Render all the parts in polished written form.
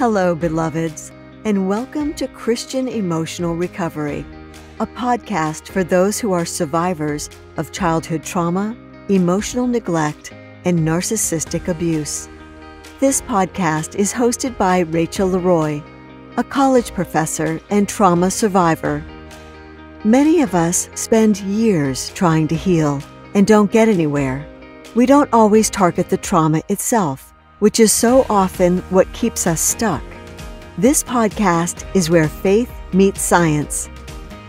Hello, beloveds, and welcome to Christian Emotional Recovery, a podcast for those who are survivors of childhood trauma, emotional neglect, and narcissistic abuse. This podcast is hosted by Rachel Leroy, a college professor and trauma survivor. Many of us spend years trying to heal and don't get anywhere. We don't always target the trauma itself, which is so often what keeps us stuck. This podcast is where faith meets science.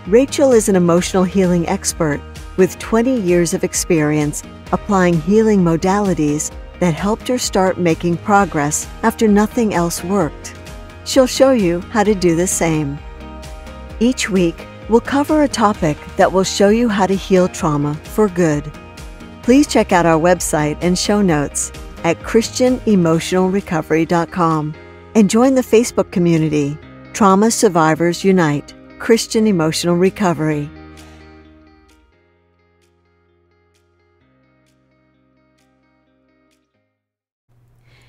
Rachel is an emotional healing expert with 20 years of experience applying healing modalities that helped her start making progress after nothing else worked. She'll show you how to do the same. Each week, we'll cover a topic that will show you how to heal trauma for good. Please check out our website and show notes at ChristianEmotionalRecovery.com and join the Facebook community, Trauma Survivors Unite, Christian Emotional Recovery.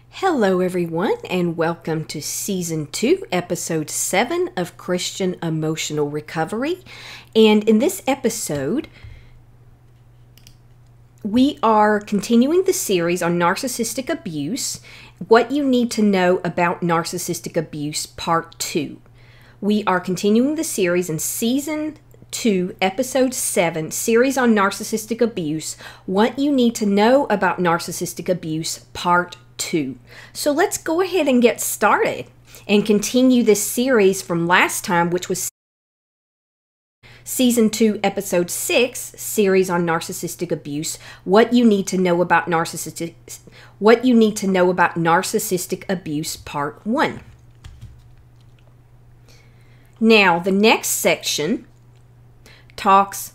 Hello everyone, and welcome to Season 2, Episode 7 of Christian Emotional Recovery. And in this episode, we are continuing the series on narcissistic abuse, what you need to know about narcissistic abuse, part 2. We are continuing the series in season 2, episode 7, series on narcissistic abuse, what you need to know about narcissistic abuse, part 2. So let's go ahead and get started and continue this series from last time, which was Season 2, Episode 6, Series on Narcissistic Abuse, What You Need to Know About Narcissistic Abuse, Part 1. Now, the next section talks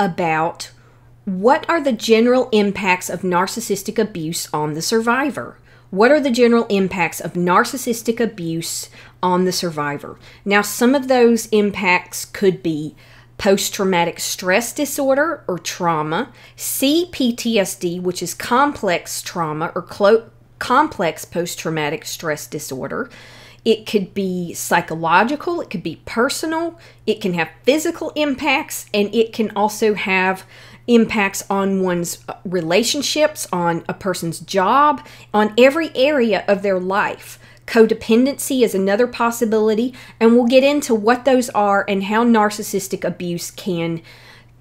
about what are the general impacts of narcissistic abuse on the survivor. What are the general impacts of narcissistic abuse on the survivor? Now, some of those impacts could be post-traumatic stress disorder or trauma, CPTSD, which is complex trauma or complex post-traumatic stress disorder. It could be psychological, it could be personal, it can have physical impacts, and it can also have impacts on one's relationships, on a person's job, on every area of their life. Codependency is another possibility, and we'll get into what those are and how narcissistic abuse can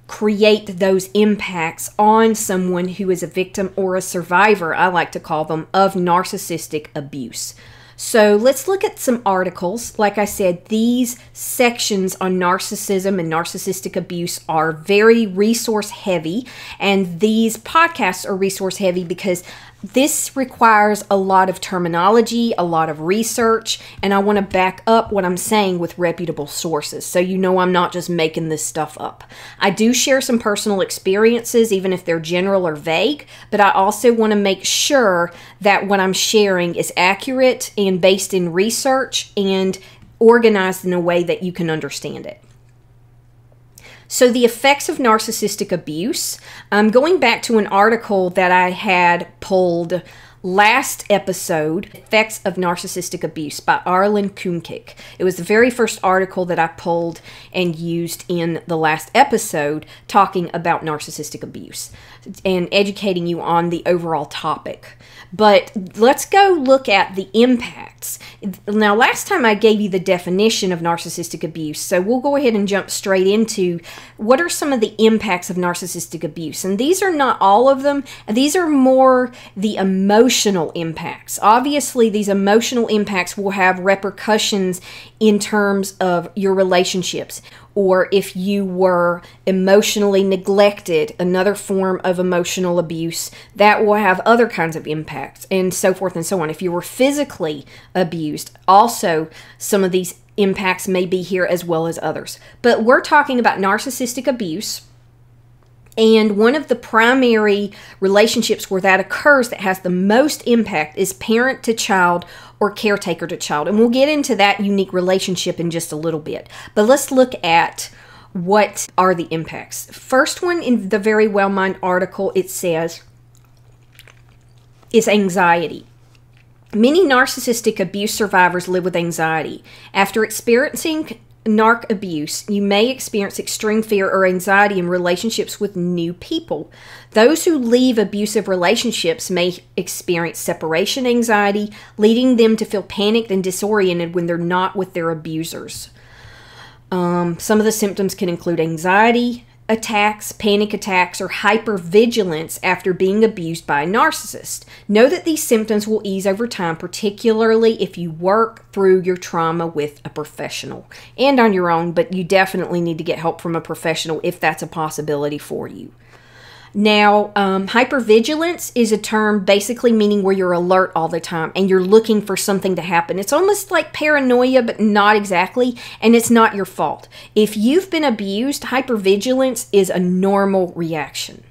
create those impacts on someone who is a victim or a survivor, I like to call them, of narcissistic abuse. So let's look at some articles. Like I said, these sections on narcissism and narcissistic abuse are very resource heavy, and these podcasts are resource heavy because this requires a lot of terminology, a lot of research, and I want to back up what I'm saying with reputable sources, so you know I'm not just making this stuff up. I do share some personal experiences, even if they're general or vague, but I also want to make sure that what I'm sharing is accurate and based in research and organized in a way that you can understand it. So the effects of narcissistic abuse. I'm going back to an article that I had pulled last episode, Effects of Narcissistic Abuse by Arlen Kuhnkick. It was the very first article that I pulled and used in the last episode talking about narcissistic abuse and educating you on the overall topic. But let's go look at the impacts. Now, last time I gave you the definition of narcissistic abuse, so we'll go ahead and jump straight into what are some of the impacts of narcissistic abuse. And these are not all of them. These are more the emotional impacts. Obviously, these emotional impacts will have repercussions in terms of your relationships, or if you were emotionally neglected, another form of emotional abuse, that will have other kinds of impacts, and so forth and so on. If you were physically abused, also some of these impacts may be here as well as others. But we're talking about narcissistic abuse, and one of the primary relationships where that occurs that has the most impact is parent to child or caretaker to child. And we'll get into that unique relationship in just a little bit. But let's look at what are the impacts. First one in the Very Well Mind article, it says, is anxiety. Many narcissistic abuse survivors live with anxiety. After experiencing narc abuse, you may experience extreme fear or anxiety in relationships with new people. Those who leave abusive relationships may experience separation anxiety, leading them to feel panicked and disoriented when they're not with their abusers. Some of the symptoms can include anxiety attacks, panic attacks, or hypervigilance after being abused by a narcissist. Know that these symptoms will ease over time, particularly if you work through your trauma with a professional and on your own, but you definitely need to get help from a professional if that's a possibility for you. Now, hypervigilance is a term basically meaning where you're alert all the time and you're looking for something to happen. It's almost like paranoia, but not exactly, and it's not your fault. If you've been abused, hypervigilance is a normal reaction.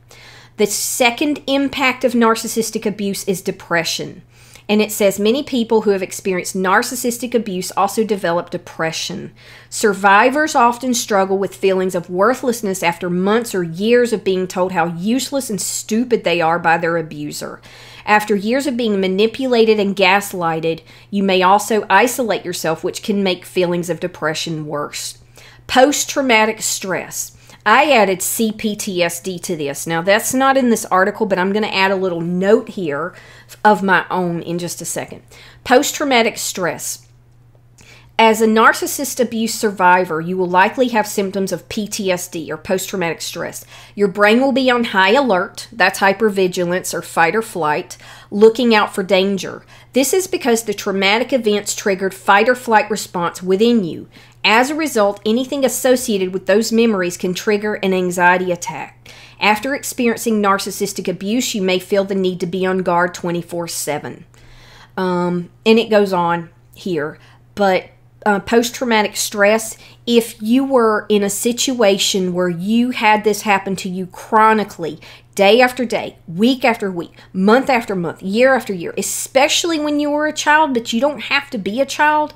The second impact of narcissistic abuse is depression. And it says many people who have experienced narcissistic abuse also develop depression. Survivors often struggle with feelings of worthlessness after months or years of being told how useless and stupid they are by their abuser. After years of being manipulated and gaslighted, you may also isolate yourself, which can make feelings of depression worse. Post-traumatic stress. I added CPTSD to this. Now, that's not in this article, but I'm going to add a little note here of my own in just a second. Post-traumatic stress. As a narcissist abuse survivor, you will likely have symptoms of PTSD or post-traumatic stress. Your brain will be on high alert. That's hypervigilance or fight or flight, looking out for danger. This is because the traumatic events triggered fight or flight response within you. As a result, anything associated with those memories can trigger an anxiety attack. After experiencing narcissistic abuse, you may feel the need to be on guard 24/7. And it goes on here. But post-traumatic stress, if you were in a situation where you had this happen to you chronically, day after day, week after week, month after month, year after year, especially when you were a child, but you don't have to be a child,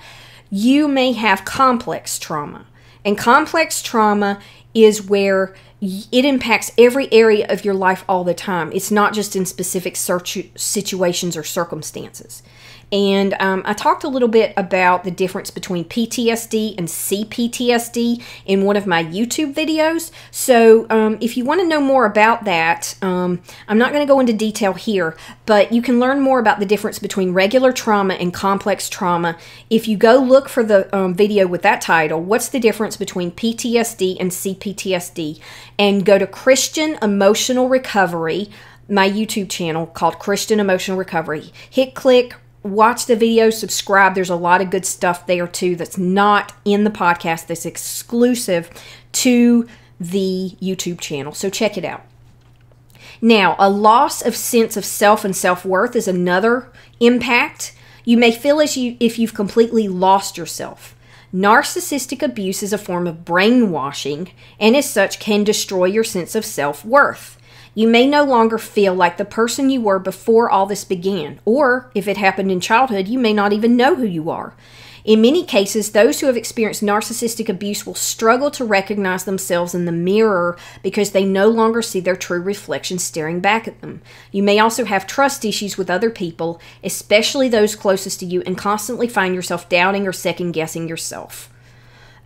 you may have complex trauma. And complex trauma is where it impacts every area of your life all the time. It's not just in specific situations or circumstances. And I talked a little bit about the difference between PTSD and CPTSD in one of my YouTube videos. So if you want to know more about that, I'm not going to go into detail here, but you can learn more about the difference between regular trauma and complex trauma. If you go look for the video with that title, What's the Difference Between PTSD and CPTSD? And go to Christian Emotional Recovery, my YouTube channel called Christian Emotional Recovery. Hit click. Watch the video, subscribe. There's a lot of good stuff there too that's not in the podcast, that's exclusive to the YouTube channel. So check it out. Now, a loss of sense of self and self-worth is another impact. You may feel as if you've completely lost yourself. Narcissistic abuse is a form of brainwashing and as such can destroy your sense of self-worth. You may no longer feel like the person you were before all this began, or if it happened in childhood, you may not even know who you are. In many cases, those who have experienced narcissistic abuse will struggle to recognize themselves in the mirror because they no longer see their true reflection staring back at them. You may also have trust issues with other people, especially those closest to you, and constantly find yourself doubting or second-guessing yourself.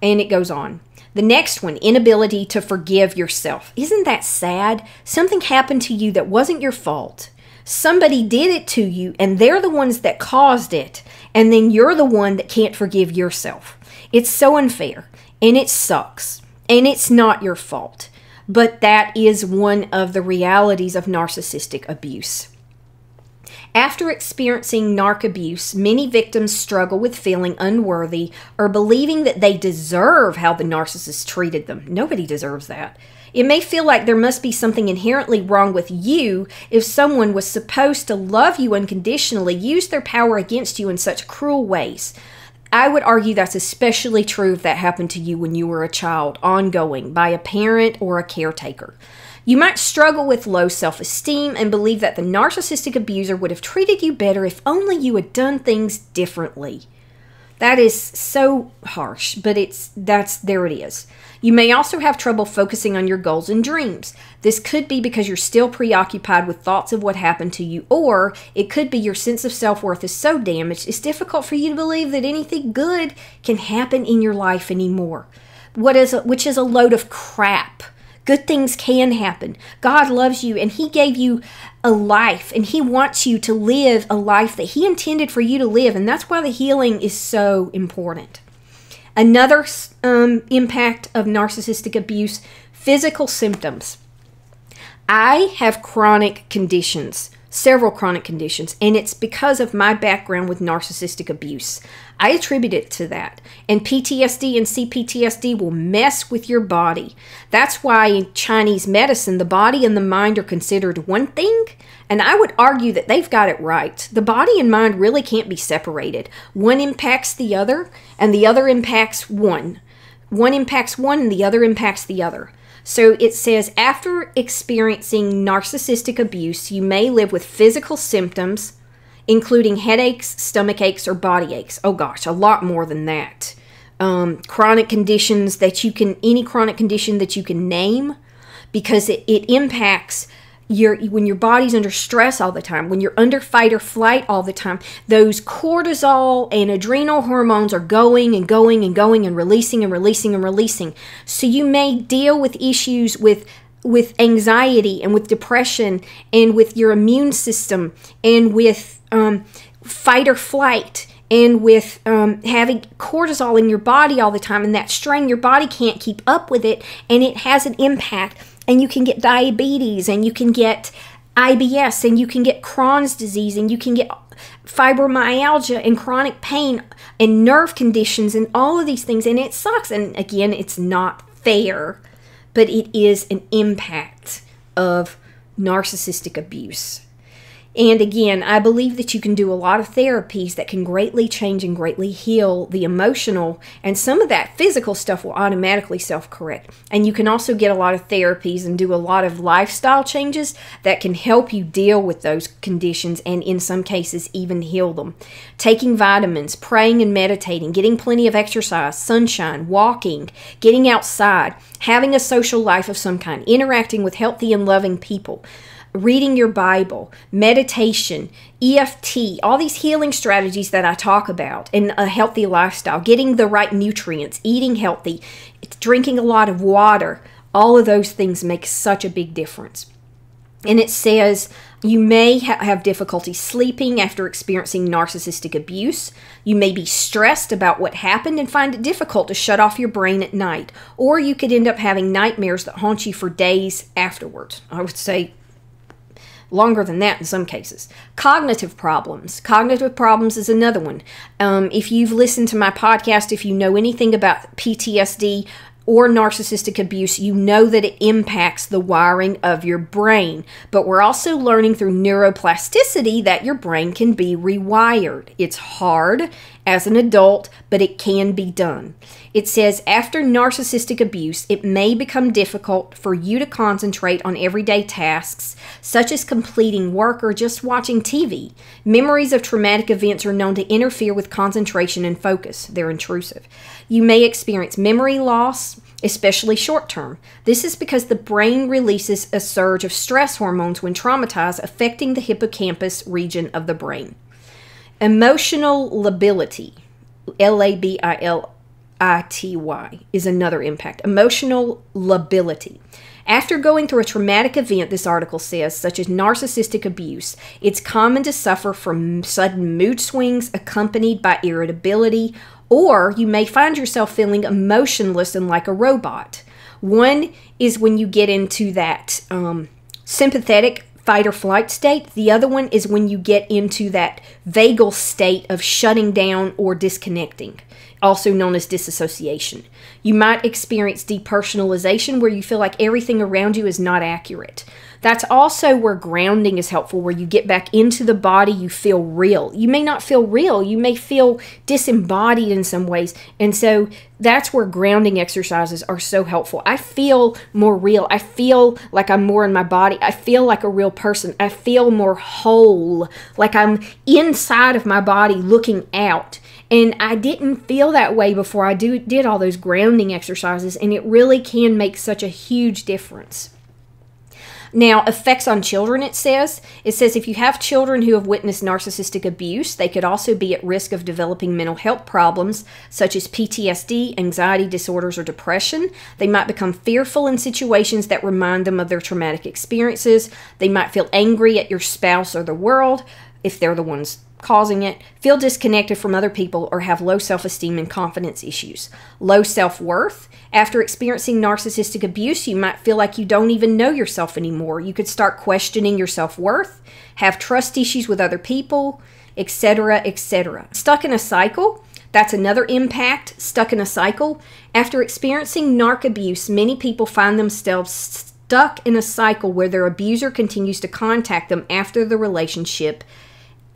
And it goes on. The next one, inability to forgive yourself. Isn't that sad? Something happened to you that wasn't your fault. Somebody did it to you, and they're the ones that caused it, and then you're the one that can't forgive yourself. It's so unfair, and it sucks, and it's not your fault. But that is one of the realities of narcissistic abuse. After experiencing narc abuse, many victims struggle with feeling unworthy or believing that they deserve how the narcissist treated them. Nobody deserves that. It may feel like there must be something inherently wrong with you if someone was supposed to love you unconditionally, use their power against you in such cruel ways. I would argue that's especially true if that happened to you when you were a child, ongoing, by a parent or a caretaker. You might struggle with low self-esteem and believe that the narcissistic abuser would have treated you better if only you had done things differently. That is so harsh, but there it is. You may also have trouble focusing on your goals and dreams. This could be because you're still preoccupied with thoughts of what happened to you, or it could be your sense of self-worth is so damaged it's difficult for you to believe that anything good can happen in your life anymore. Which is a load of crap. Good things can happen. God loves you and He gave you a life and He wants you to live a life that He intended for you to live, and that's why the healing is so important. Another impact of narcissistic abuse, physical symptoms. I have chronic conditions, several chronic conditions, and it's because of my background with narcissistic abuse. I attribute it to that. And PTSD and CPTSD will mess with your body. That's why in Chinese medicine, the body and the mind are considered one thing. And I would argue that they've got it right. The body and mind really can't be separated. One impacts the other, and the other impacts one. One impacts one, and the other impacts the other. So it says, after experiencing narcissistic abuse, you may live with physical symptoms, including headaches, stomach aches, or body aches. Oh gosh, a lot more than that. Chronic conditions that you can, any chronic condition that you can name, because it impacts when your body's under stress all the time, when you're under fight or flight all the time, those cortisol and adrenal hormones are going and going and going and releasing and releasing and releasing. So you may deal with issues with anxiety and with depression and with your immune system and with fight or flight and with having cortisol in your body all the time, and that strain, your body can't keep up with it, and it has an impact. And you can get diabetes, and you can get IBS, and you can get Crohn's disease, and you can get fibromyalgia and chronic pain and nerve conditions and all of these things, and it sucks. And again, it's not fair, but it is an impact of narcissistic abuse. And again, I believe that you can do a lot of therapies that can greatly change and greatly heal the emotional, and some of that physical stuff will automatically self-correct. And you can also get a lot of therapies and do a lot of lifestyle changes that can help you deal with those conditions and in some cases even heal them. Taking vitamins, praying and meditating, getting plenty of exercise, sunshine, walking, getting outside, having a social life of some kind, interacting with healthy and loving people, reading your Bible, meditation, EFT, all these healing strategies that I talk about, and a healthy lifestyle, getting the right nutrients, eating healthy, drinking a lot of water, all of those things make such a big difference. And it says you may have difficulty sleeping after experiencing narcissistic abuse. You may be stressed about what happened and find it difficult to shut off your brain at night, or you could end up having nightmares that haunt you for days afterwards. I would say longer than that in some cases. Cognitive problems. Cognitive problems is another one. If you've listened to my podcast, if you know anything about PTSD or narcissistic abuse, you know that it impacts the wiring of your brain. But we're also learning through neuroplasticity that your brain can be rewired. It's hard as an adult, but it can be done. It says, after narcissistic abuse, it may become difficult for you to concentrate on everyday tasks, such as completing work or just watching TV. Memories of traumatic events are known to interfere with concentration and focus. They're intrusive. You may experience memory loss, especially short-term. This is because the brain releases a surge of stress hormones when traumatized, affecting the hippocampus region of the brain. Emotional lability, L-A-B-I-L-I-T-Y, is another impact. Emotional lability. After going through a traumatic event, this article says, such as narcissistic abuse, it's common to suffer from sudden mood swings accompanied by irritability, or you may find yourself feeling emotionless and like a robot. One is when you get into that sympathetic fight or flight state. The other one is when you get into that vagal state of shutting down or disconnecting, also known as disassociation. You might experience depersonalization, where you feel like everything around you is not accurate. That's also where grounding is helpful, where you get back into the body, you feel real. You may not feel real. You may feel disembodied in some ways. And so that's where grounding exercises are so helpful. I feel more real. I feel like I'm more in my body. I feel like a real person. I feel more whole, like I'm inside of my body looking out. And I didn't feel that way before I did all those grounding exercises, and it really can make such a huge difference. Now, effects on children, it says if you have children who have witnessed narcissistic abuse, they could also be at risk of developing mental health problems such as PTSD, anxiety disorders, or depression. They might become fearful in situations that remind them of their traumatic experiences. They might feel angry at your spouse or the world if they're the ones causing it, feel disconnected from other people, or have low self-esteem and confidence issues. Low self-worth. After experiencing narcissistic abuse, you might feel like you don't even know yourself anymore. You could start questioning your self-worth, have trust issues with other people, etc., etc. Stuck in a cycle. That's another impact, stuck in a cycle. After experiencing narc abuse, many people find themselves stuck in a cycle where their abuser continues to contact them after the relationship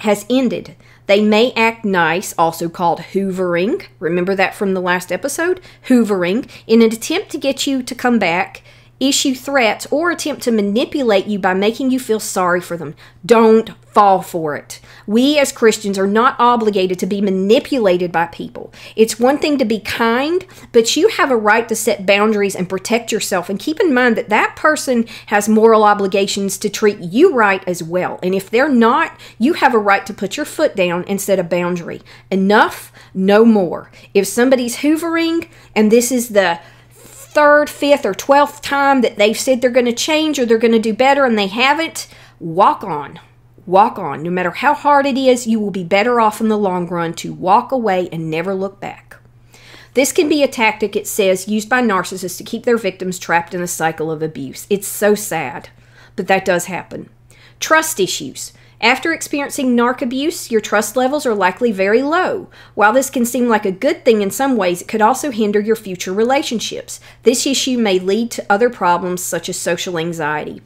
has ended. They may act nice, also called hoovering. Remember that from the last episode? Hoovering, in an attempt to get you to come back, issue threats, or attempt to manipulate you by making you feel sorry for them. Don't fall for it. We as Christians are not obligated to be manipulated by people. It's one thing to be kind, but you have a right to set boundaries and protect yourself. And keep in mind that that person has moral obligations to treat you right as well. And if they're not, you have a right to put your foot down and set a boundary. Enough, no more. If somebody's hoovering, and this is the 3rd, 5th, or 12th time that they've said they're going to change or they're going to do better and they haven't, walk on. Walk on. No matter how hard it is, you will be better off in the long run to walk away and never look back. This can be a tactic, it says, used by narcissists to keep their victims trapped in a cycle of abuse. It's so sad, but that does happen. Trust issues. After experiencing narc abuse, your trust levels are likely very low. While this can seem like a good thing in some ways, it could also hinder your future relationships. This issue may lead to other problems such as social anxiety.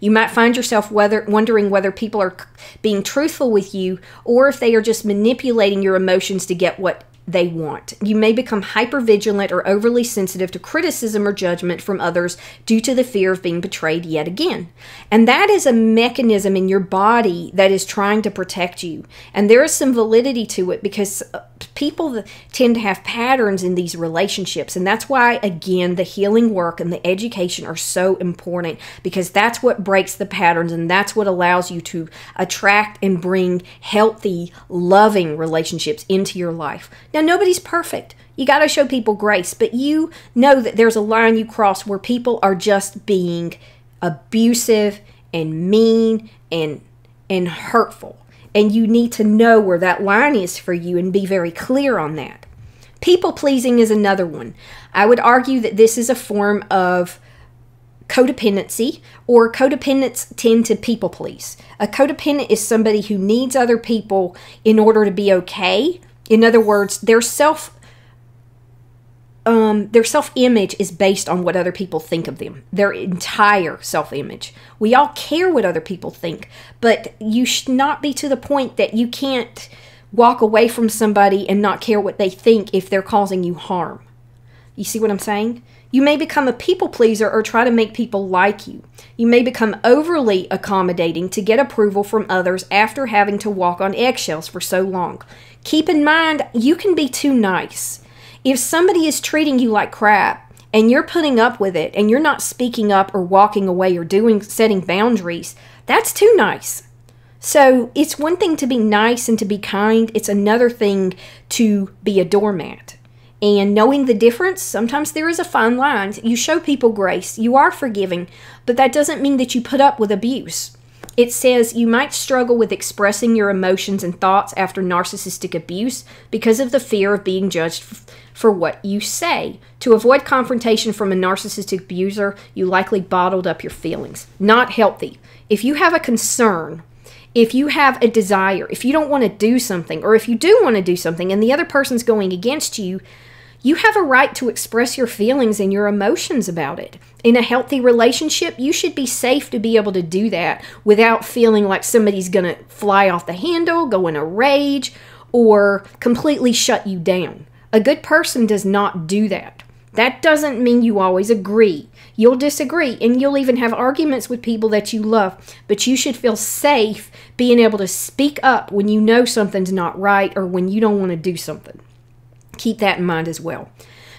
You might find yourself wondering whether people are being truthful with you or if they are just manipulating your emotions to get what they want. You may become hypervigilant or overly sensitive to criticism or judgment from others due to the fear of being betrayed yet again. And that is a mechanism in your body that is trying to protect you. And there is some validity to it because people tend to have patterns in these relationships. And that's why, again, the healing work and the education are so important, because that's what breaks the patterns and that's what allows you to attract and bring healthy, loving relationships into your life. Now, nobody's perfect. You got to show people grace, but you know that there's a line you cross where people are just being abusive and mean and hurtful. And you need to know where that line is for you and be very clear on that. People-pleasing is another one. I would argue that this is a form of codependency, or codependents tend to people-please. A codependent is somebody who needs other people in order to be okay. In other words, their self-image is based on what other people think of them, their entire self-image. We all care what other people think, but you should not be to the point that you can't walk away from somebody and not care what they think if they're causing you harm. You see what I'm saying? You may become a people pleaser or try to make people like you. You may become overly accommodating to get approval from others after having to walk on eggshells for so long. Keep in mind, you can be too nice. If somebody is treating you like crap and you're putting up with it and you're not speaking up or walking away or setting boundaries, that's too nice. So it's one thing to be nice and to be kind. It's another thing to be a doormat. And knowing the difference, sometimes there is a fine line. You show people grace. You are forgiving, but that doesn't mean that you put up with abuse. It says you might struggle with expressing your emotions and thoughts after narcissistic abuse because of the fear of being judged for what you say. To avoid confrontation from a narcissistic abuser, you likely bottled up your feelings. Not healthy. If you have a concern, if you have a desire, if you don't want to do something, or if you do want to do something and the other person's going against you, You have a right to express your feelings and your emotions about it. In a healthy relationship, you should be safe to be able to do that without feeling like somebody's going to fly off the handle, go in a rage, or completely shut you down. A good person does not do that. That doesn't mean you always agree. You'll disagree, and you'll even have arguments with people that you love, but you should feel safe being able to speak up when you know something's not right or when you don't want to do something. Keep that in mind as well.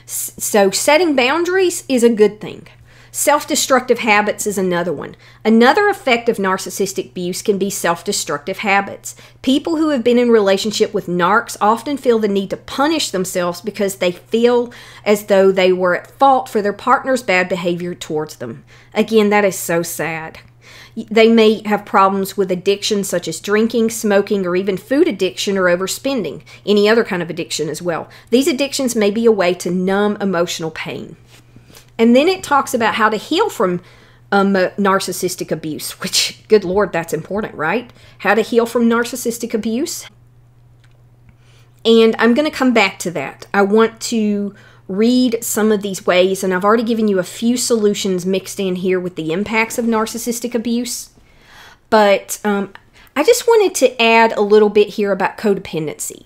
So setting boundaries is a good thing. Self-destructive habits is another one. Another effect of narcissistic abuse can be self-destructive habits. People who have been in relationship with narcs often feel the need to punish themselves because they feel as though they were at fault for their partner's bad behavior towards them. Again, that is so sad. They may have problems with addictions such as drinking, smoking, or even food addiction or overspending, any other kind of addiction as well. These addictions may be a way to numb emotional pain. And then it talks about how to heal from narcissistic abuse, which, good Lord, that's important, right? How to heal from narcissistic abuse. And I'm going to come back to that. I want to read some of these ways, and I've already given you a few solutions mixed in here with the impacts of narcissistic abuse. But I just wanted to add a little bit here about codependency.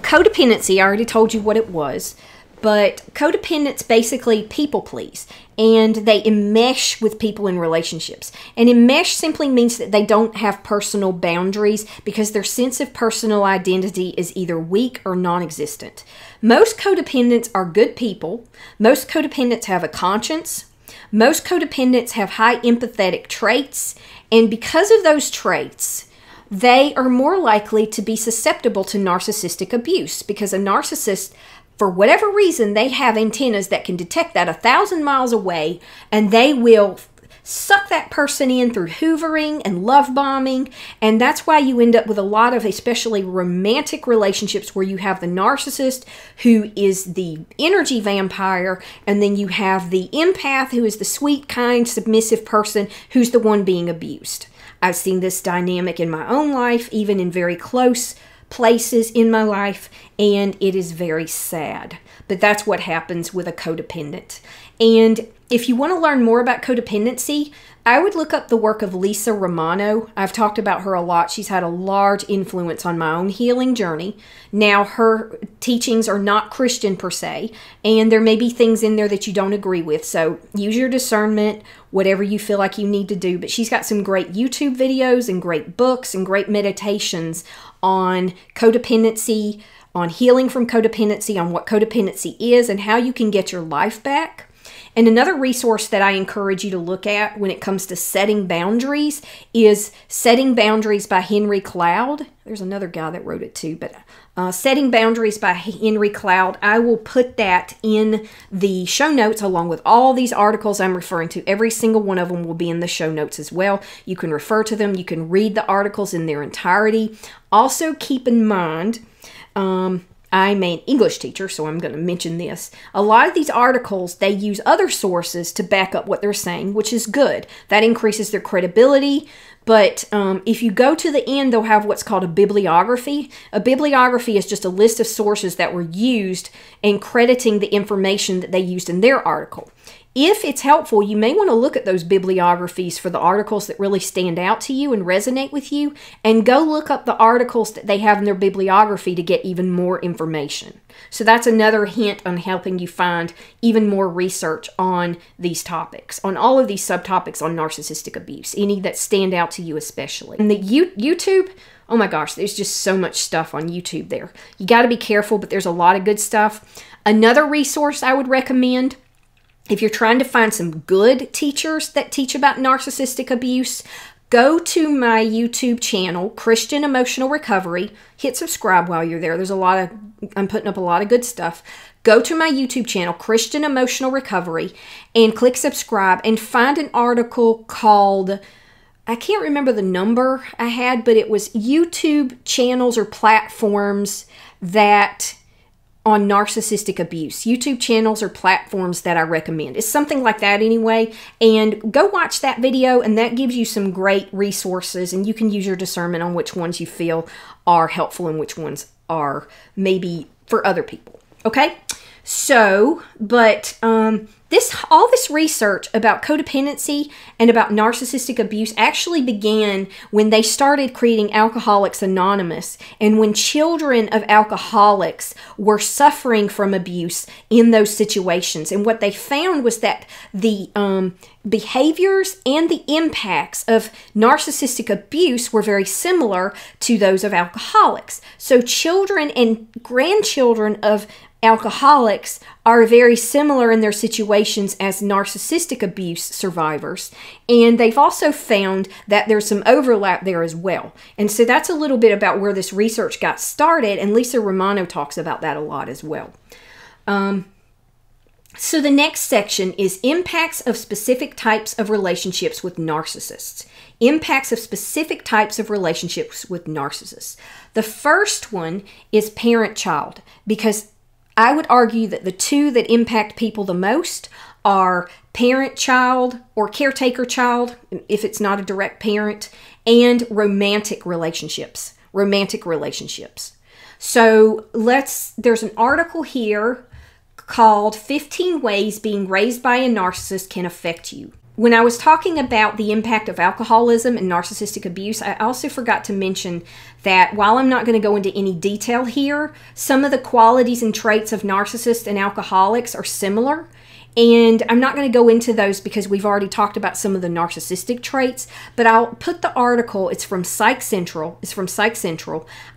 Codependency, I already told you what it was. But codependents basically people please, and they enmesh with people in relationships. And enmesh simply means that they don't have personal boundaries because their sense of personal identity is either weak or non-existent. Most codependents are good people. Most codependents have a conscience. Most codependents have high empathetic traits. And because of those traits, they are more likely to be susceptible to narcissistic abuse because a narcissist, for whatever reason, they have antennas that can detect that 1,000 miles away, and they will suck that person in through hoovering and love bombing. And that's why you end up with a lot of especially romantic relationships where you have the narcissist who is the energy vampire, and then you have the empath who is the sweet, kind, submissive person who's the one being abused. I've seen this dynamic in my own life, even in very close places in my life, and it is very sad. But that's what happens with a codependent. And if you want to learn more about codependency, I would look up the work of Lisa Romano. I've talked about her a lot. She's had a large influence on my own healing journey. Now, her teachings are not Christian per se, and there may be things in there that you don't agree with. So use your discernment, whatever you feel like you need to do. But she's got some great YouTube videos and great books and great meditations on codependency, on healing from codependency, on what codependency is and how you can get your life back. And another resource that I encourage you to look at when it comes to setting boundaries is Setting Boundaries by Henry Cloud. There's another guy that wrote it too, but Setting Boundaries by Henry Cloud. I will put that in the show notes along with all these articles I'm referring to. Every single one of them will be in the show notes as well. You can refer to them. You can read the articles in their entirety. Also keep in mind, I'm an English teacher, so I'm going to mention this. A lot of these articles, they use other sources to back up what they're saying, which is good. That increases their credibility. But if you go to the end, they'll have what's called a bibliography. A bibliography is just a list of sources that were used and crediting the information that they used in their article. If it's helpful, you may want to look at those bibliographies for the articles that really stand out to you and resonate with you, and go look up the articles that they have in their bibliography to get even more information. So that's another hint on helping you find even more research on these topics, on all of these subtopics on narcissistic abuse, any that stand out to you especially. And the YouTube, oh my gosh, there's just so much stuff on YouTube there. You got to be careful, but there's a lot of good stuff. Another resource I would recommend, if you're trying to find some good teachers that teach about narcissistic abuse, go to my YouTube channel, Christian Emotional Recovery. Hit subscribe while you're there. There's a lot of, I'm putting up a lot of good stuff. Go to my YouTube channel, Christian Emotional Recovery, and click subscribe and find an article called, I can't remember the number I had, but it was YouTube channels or platforms that on narcissistic abuse. YouTube channels or platforms that I recommend. It's something like that anyway. And go watch that video, and that gives you some great resources, and you can use your discernment on which ones you feel are helpful and which ones are maybe for other people. Okay? So, but all this research about codependency and about narcissistic abuse actually began when they started creating Alcoholics Anonymous, and when children of alcoholics were suffering from abuse in those situations. And what they found was that the behaviors and the impacts of narcissistic abuse were very similar to those of alcoholics. So children and grandchildren of alcoholics are very similar in their situations as narcissistic abuse survivors. And they've also found that there's some overlap there as well. And so that's a little bit about where this research got started. And Lisa Romano talks about that a lot as well. So the next section is impacts of specific types of relationships with narcissists. Impacts of specific types of relationships with narcissists. The first one is parent-child, because I would argue that the two that impact people the most are parent-child or caretaker-child, if it's not a direct parent, and romantic relationships. So there's an article here called 15 Ways Being Raised by a Narcissist Can Affect You. When I was talking about the impact of alcoholism and narcissistic abuse, I also forgot to mention that while I'm not going to go into any detail here, some of the qualities and traits of narcissists and alcoholics are similar. And I'm not going to go into those because we've already talked about some of the narcissistic traits, but I'll put the article, it's from Psych Central,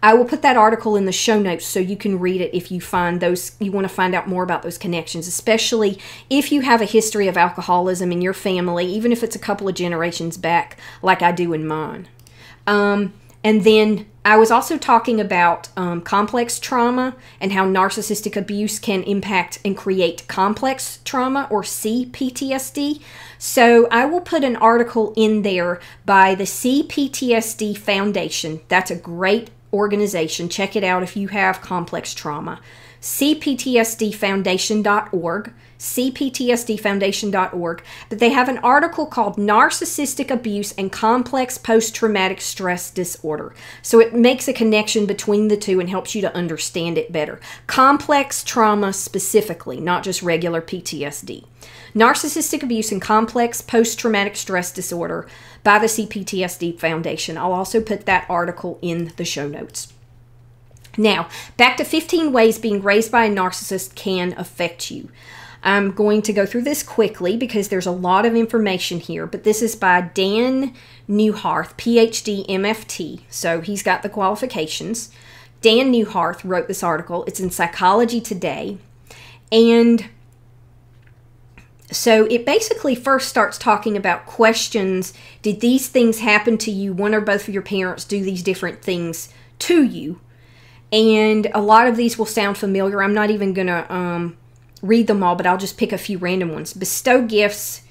I will put that article in the show notes so you can read it if you find those, you want to find out more about those connections, especially if you have a history of alcoholism in your family, even if it's a couple of generations back like I do in mine. And then I was also talking about complex trauma and how narcissistic abuse can impact and create complex trauma, or CPTSD. So I will put an article in there by the CPTSD Foundation. That's a great organization. Check it out if you have complex trauma. CPTSDFoundation.org, CPTSDFoundation.org, but they have an article called Narcissistic Abuse and Complex Post-Traumatic Stress Disorder. So it makes a connection between the two and helps you to understand it better. Complex trauma specifically, not just regular PTSD. Narcissistic Abuse and Complex Post-Traumatic Stress Disorder by the CPTSD Foundation. I'll also put that article in the show notes. Now, back to 15 ways being raised by a narcissist can affect you. I'm going to go through this quickly because there's a lot of information here, but this is by Dan Newharth, PhD, MFT, so he's got the qualifications. Dan Newharth wrote this article. It's in Psychology Today. And so it basically first starts talking about questions. Did these things happen to you? One or both of your parents do these different things to you? And a lot of these will sound familiar. I'm not even going to read them all, but I'll just pick a few random ones. Bestow gifts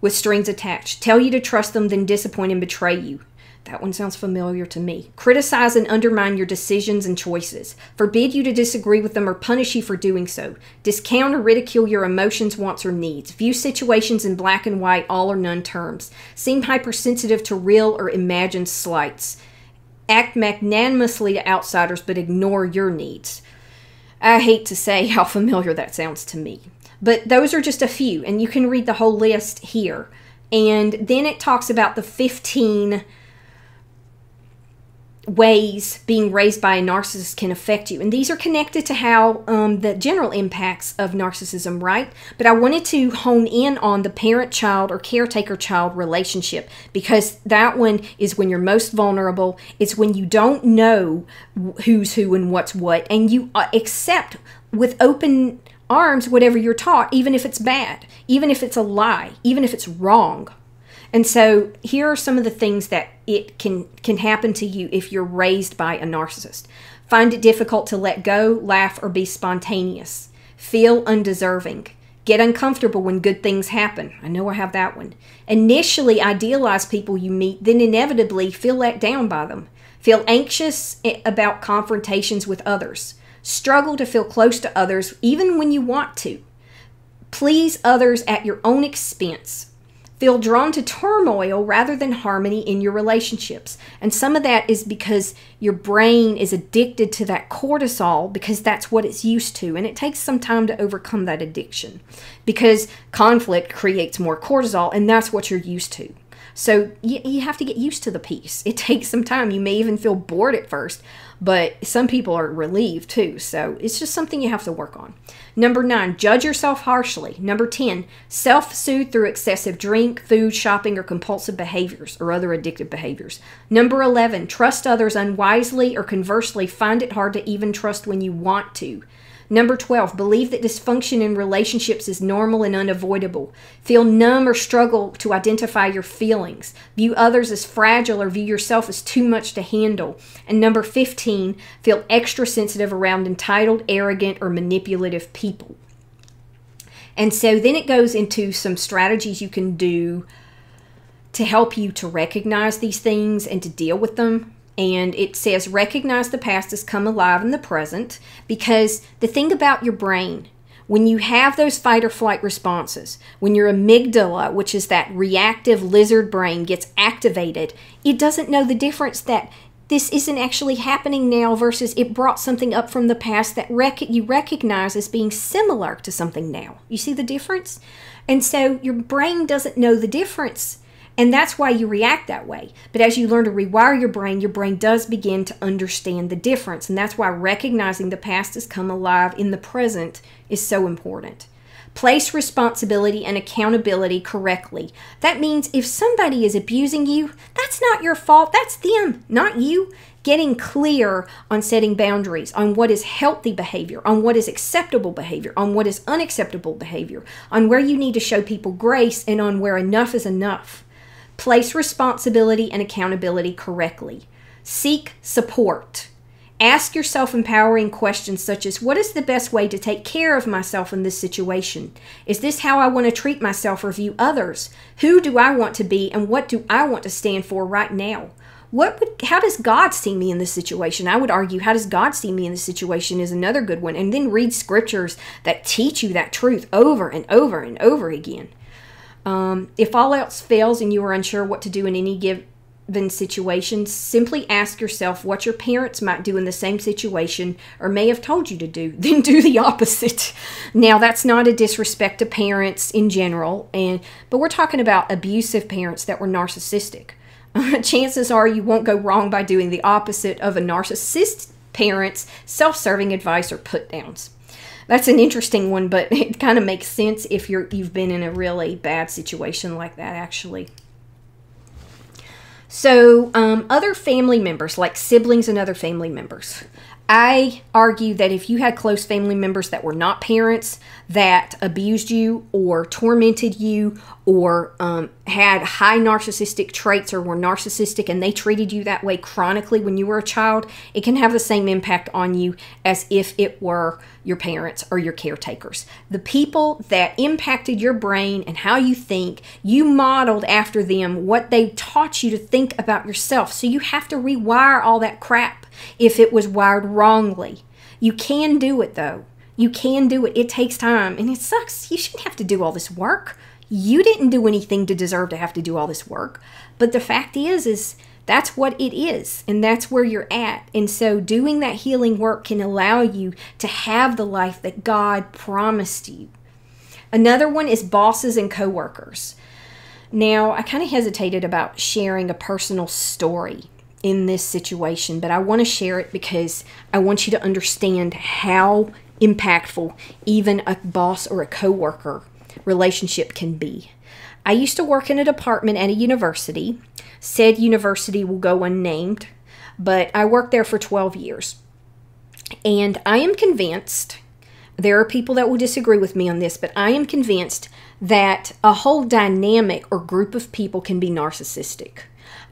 with strings attached. Tell you to trust them, then disappoint and betray you. That one sounds familiar to me. Criticize and undermine your decisions and choices. Forbid you to disagree with them or punish you for doing so. Discount or ridicule your emotions, wants, or needs. View situations in black and white, all or none terms. Seem hypersensitive to real or imagined slights. Act magnanimously to outsiders, but ignore your needs. I hate to say how familiar that sounds to me. But those are just a few, and you can read the whole list here. And then it talks about the 15 ways being raised by a narcissist can affect you. And these are connected to how the general impacts of narcissism, right? But I wanted to hone in on the parent-child or caretaker-child relationship, because that one is when you're most vulnerable. It's when you don't know who's who and what's what, and you accept with open arms whatever you're taught, even if it's bad, even if it's a lie, even if it's wrong. And so here are some of the things that it can happen to you if you're raised by a narcissist. Find it difficult to let go, laugh, or be spontaneous. Feel undeserving. Get uncomfortable when good things happen. I know I have that one. Initially idealize people you meet, then inevitably feel let down by them. Feel anxious about confrontations with others. Struggle to feel close to others even when you want to. Please others at your own expense. feel drawn to turmoil rather than harmony in your relationships. And some of that is because your brain is addicted to that cortisol because that's what it's used to. And it takes some time to overcome that addiction because conflict creates more cortisol and that's what you're used to. So you have to get used to the peace. It takes some time. You may even feel bored at first, but some people are relieved too. So it's just something you have to work on. Number 9, judge yourself harshly. Number 10, self-soothe through excessive drink, food, shopping, or compulsive behaviors or other addictive behaviors. Number 11, trust others unwisely or conversely, find it hard to even trust when you want to. Number 12, believe that dysfunction in relationships is normal and unavoidable. Feel numb or struggle to identify your feelings. View others as fragile or view yourself as too much to handle. And number 15, feel extra sensitive around entitled, arrogant, or manipulative people. And so then it goes into some strategies you can do to help you to recognize these things and to deal with them. And it says, recognize the past as come alive in the present, because the thing about your brain, when you have those fight or flight responses, when your amygdala, which is that reactive lizard brain, gets activated, it doesn't know the difference that this isn't actually happening now versus it brought something up from the past that you recognize as being similar to something now. You see the difference? And so your brain doesn't know the difference. And that's why you react that way. But as you learn to rewire your brain does begin to understand the difference. And that's why recognizing the past has come alive in the present is so important. Place responsibility and accountability correctly. That means if somebody is abusing you, that's not your fault. That's them, not you. Getting clear on setting boundaries, on what is healthy behavior, on what is acceptable behavior, on what is unacceptable behavior, on where you need to show people grace, and on where enough is enough. Place responsibility and accountability correctly. Seek support. Ask yourself empowering questions such as, what is the best way to take care of myself in this situation? Is this how I want to treat myself or view others? Who do I want to be and what do I want to stand for right now? How does God see me in this situation? I would argue, how does God see me in this situation is another good one. And then read scriptures that teach you that truth over and over and over again. If all else fails and you are unsure what to do in any given situation, simply ask yourself what your parents might do in the same situation or may have told you to do, then do the opposite. Now, that's not a disrespect to parents in general, but we're talking about abusive parents that were narcissistic. Chances are you won't go wrong by doing the opposite of a narcissist parent's self-serving advice or put-downs. That's an interesting one, but it kind of makes sense if you've been in a really bad situation like that, actually. So other family members, like siblings and other family members. I argue that if you had close family members that were not parents, that abused you or tormented you or had high narcissistic traits or were narcissistic and they treated you that way chronically when you were a child, it can have the same impact on you as if it were your parents or your caretakers. The people that impacted your brain and how you think, you modeled after them what they taught you to think about yourself. So you have to rewire all that crap if it was wired wrongly. You can do it though. You can do it. It takes time and it sucks. You shouldn't have to do all this work. You didn't do anything to deserve to have to do all this work. But the fact is that's what it is. And that's where you're at. And so doing that healing work can allow you to have the life that God promised you. Another one is bosses and coworkers. Now, I kind of hesitated about sharing a personal story in this situation, but I want to share it because I want you to understand how impactful even a boss or a coworker relationship can be. I used to work in a department at a university. Said university will go unnamed, but I worked there for 12 years. And I am convinced, there are people that will disagree with me on this, but I am convinced that a whole dynamic or group of people can be narcissistic.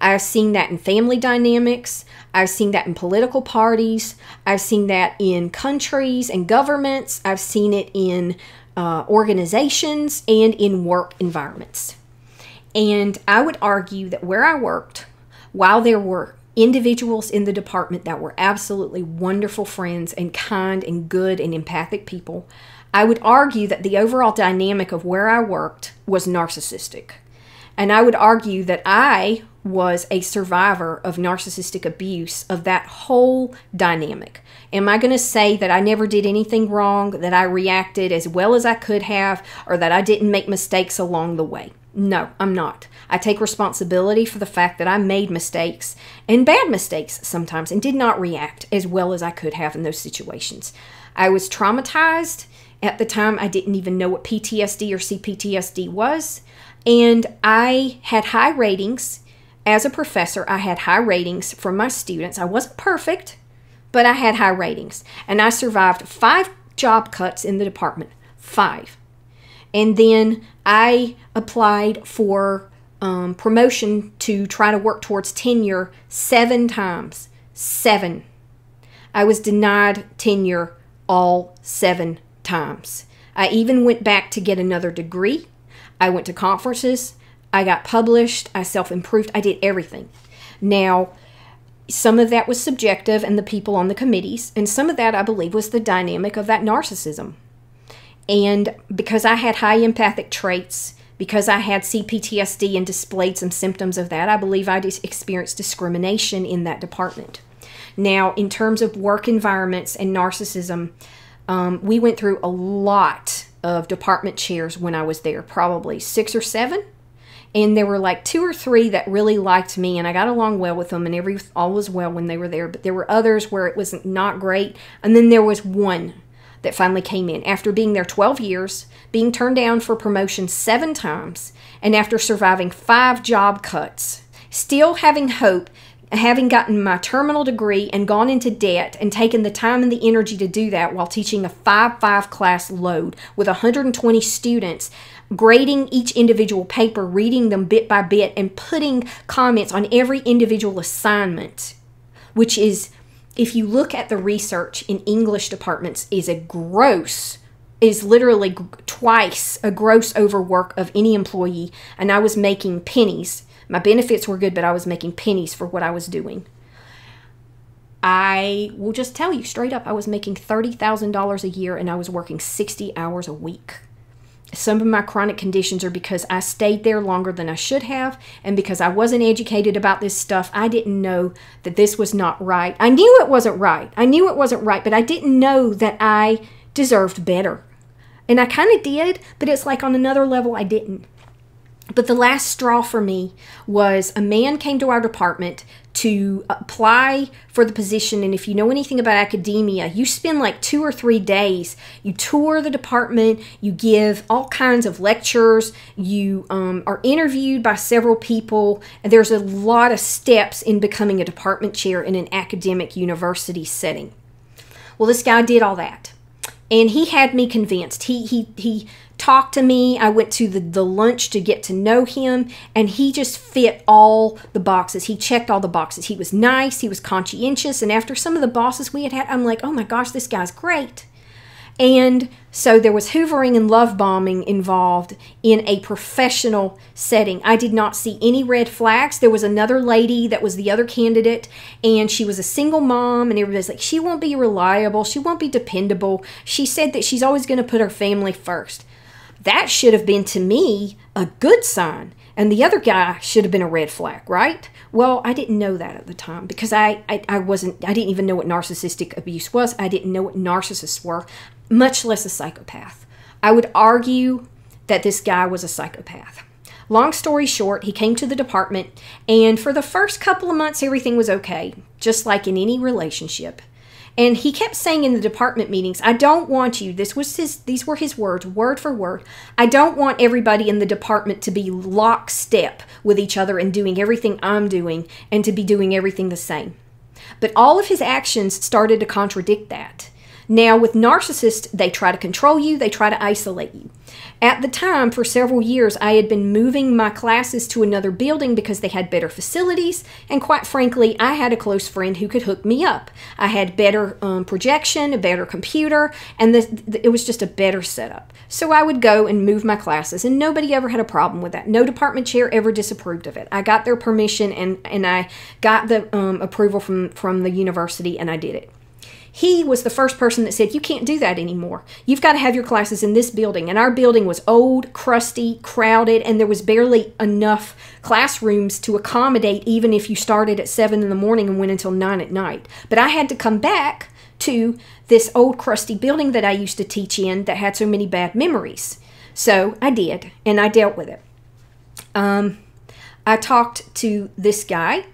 I've seen that in family dynamics. I've seen that in political parties. I've seen that in countries and governments. I've seen it in organizations and in work environments. And I would argue that where I worked, while there were individuals in the department that were absolutely wonderful friends and kind and good and empathic people, I would argue that the overall dynamic of where I worked was narcissistic. And I would argue that I was a survivor of narcissistic abuse, of that whole dynamic. Am I going to say that I never did anything wrong, that I reacted as well as I could have, or that I didn't make mistakes along the way? No, I'm not. I take responsibility for the fact that I made mistakes, and bad mistakes sometimes, and did not react as well as I could have in those situations. I was traumatized. At the time, I didn't even know what PTSD or CPTSD was, and I had high ratings. As a professor, I had high ratings from my students. I wasn't perfect, but I had high ratings, and I survived 5 job cuts in the department. 5. And then I applied for promotion to try to work towards tenure 7 times. 7. I was denied tenure all 7 times. I even went back to get another degree. I went to conferences. I got published. I self-improved. I did everything. Now, some of that was subjective and the people on the committees, and some of that, I believe, was the dynamic of that narcissism. And because I had high empathic traits, because I had CPTSD and displayed some symptoms of that, I believe I experienced discrimination in that department. Now, in terms of work environments and narcissism, we went through a lot of department chairs when I was there, probably 6 or 7. And there were like 2 or 3 that really liked me, and I got along well with them, and all was well when they were there. But there were others where it was not great. And then there was one that finally came in after being there 12 years, being turned down for promotion 7 times, and after surviving 5 job cuts, still having hope, having gotten my terminal degree and gone into debt and taken the time and the energy to do that while teaching a 5-5 class load with 120 students, grading each individual paper, reading them bit by bit, and putting comments on every individual assignment, which is, if you look at the research in English departments, is literally twice a gross overwork of any employee. And I was making pennies. My benefits were good, but I was making pennies for what I was doing. I will just tell you straight up, I was making $30,000 a year, and I was working 60 hours a week. Some of my chronic conditions are because I stayed there longer than I should have, and because I wasn't educated about this stuff. I didn't know that this was not right. I knew it wasn't right. I knew it wasn't right, but I didn't know that I deserved better. And I kind of did, but it's like on another level, I didn't. But the last straw for me was a man came to our department to apply for the position. And if you know anything about academia, you spend like 2 or 3 days. You tour the department. You give all kinds of lectures. You are interviewed by several people. And there's a lot of steps in becoming a department chair in an academic university setting. Well, this guy did all that. And he had me convinced. He talked to me. I went to the lunch to get to know him, and he just fit all the boxes. He checked all the boxes. He was nice. He was conscientious. And after some of the bosses we had had, I'm like, oh my gosh, this guy's great. And so there was hoovering and love bombing involved in a professional setting. I did not see any red flags. There was another lady that was the other candidate, and she was a single mom, and everybody's like, she won't be reliable. She won't be dependable. She said that she's always going to put her family first. That should have been, to me, a good sign. And the other guy should have been a red flag, right? Well, I didn't know that at the time because I didn't even know what narcissistic abuse was. I didn't know what narcissists were, much less a psychopath. I would argue that this guy was a psychopath. Long story short, he came to the department, and for the first couple of months, everything was okay, just like in any relationship. And he kept saying in the department meetings, I don't want you, these were his words, word for word, I don't want everybody in the department to be lockstep with each other and doing everything I'm doing and to be doing everything the same. But all of his actions started to contradict that. Now, with narcissists, they try to control you, they try to isolate you. At the time, for several years, I had been moving my classes to another building because they had better facilities, and quite frankly, I had a close friend who could hook me up. I had better projection, a better computer, and it was just a better setup. So I would go and move my classes, and nobody ever had a problem with that. No department chair ever disapproved of it. I got their permission, and I got the approval from the university, and I did it. He was the first person that said, you can't do that anymore. You've got to have your classes in this building. And our building was old, crusty, crowded, and there was barely enough classrooms to accommodate even if you started at 7 in the morning and went until 9 at night. But I had to come back to this old, crusty building that I used to teach in that had so many bad memories. So I did, and I dealt with it. I talked to this guy,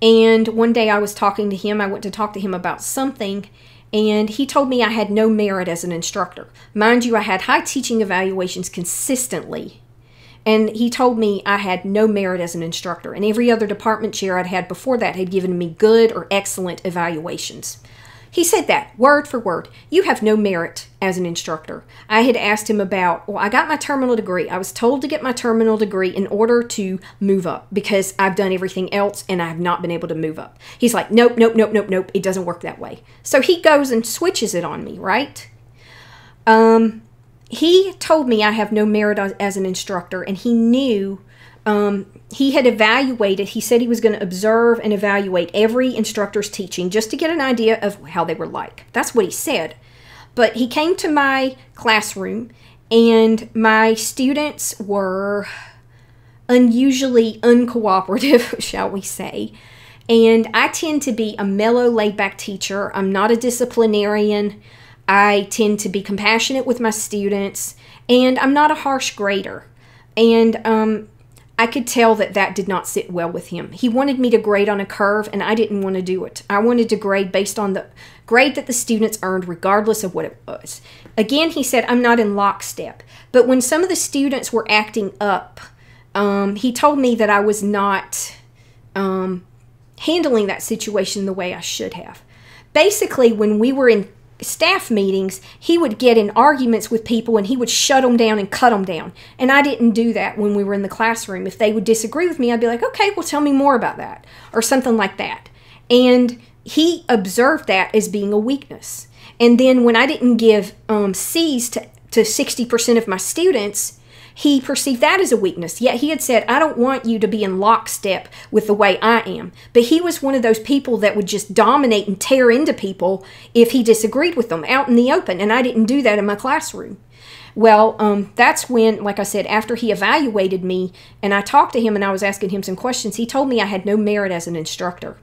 and one day I was talking to him. I went to talk to him about something, and he told me I had no merit as an instructor. Mind you, I had high teaching evaluations consistently, and he told me I had no merit as an instructor, and every other department chair I'd had before that had given me good or excellent evaluations. He said that, word for word. You have no merit as an instructor. I had asked him about, well, I got my terminal degree. I was told to get my terminal degree in order to move up because I've done everything else and I have not been able to move up. He's like, nope, nope, nope, nope, nope. It doesn't work that way. So he goes and switches it on me, right? He told me I have no merit as an instructor, and he knew he had evaluated, he said he was going to observe and evaluate every instructor's teaching just to get an idea of how they were like. That's what he said. But he came to my classroom, and my students were unusually uncooperative, shall we say. And I tend to be a mellow, laid-back teacher. I'm not a disciplinarian. I tend to be compassionate with my students, and I'm not a harsh grader. And I could tell that that did not sit well with him. He wanted me to grade on a curve, and I didn't want to do it. I wanted to grade based on the grade that the students earned, regardless of what it was. Again, he said, I'm not in lockstep. But when some of the students were acting up, he told me that I was not handling that situation the way I should have. Basically, when we were in staff meetings, he would get in arguments with people and he would shut them down and cut them down. And I didn't do that when we were in the classroom. If they would disagree with me, I'd be like, okay, well, tell me more about that, or something like that. And he observed that as being a weakness. And then when I didn't give C's to 60% of my students, he perceived that as a weakness. Yet he had said, I don't want you to be in lockstep with the way I am. But he was one of those people that would just dominate and tear into people if he disagreed with them out in the open. And I didn't do that in my classroom. Well, that's when, like I said, after he evaluated me and I talked to him and I was asking him some questions, he told me I had no merit as an instructor.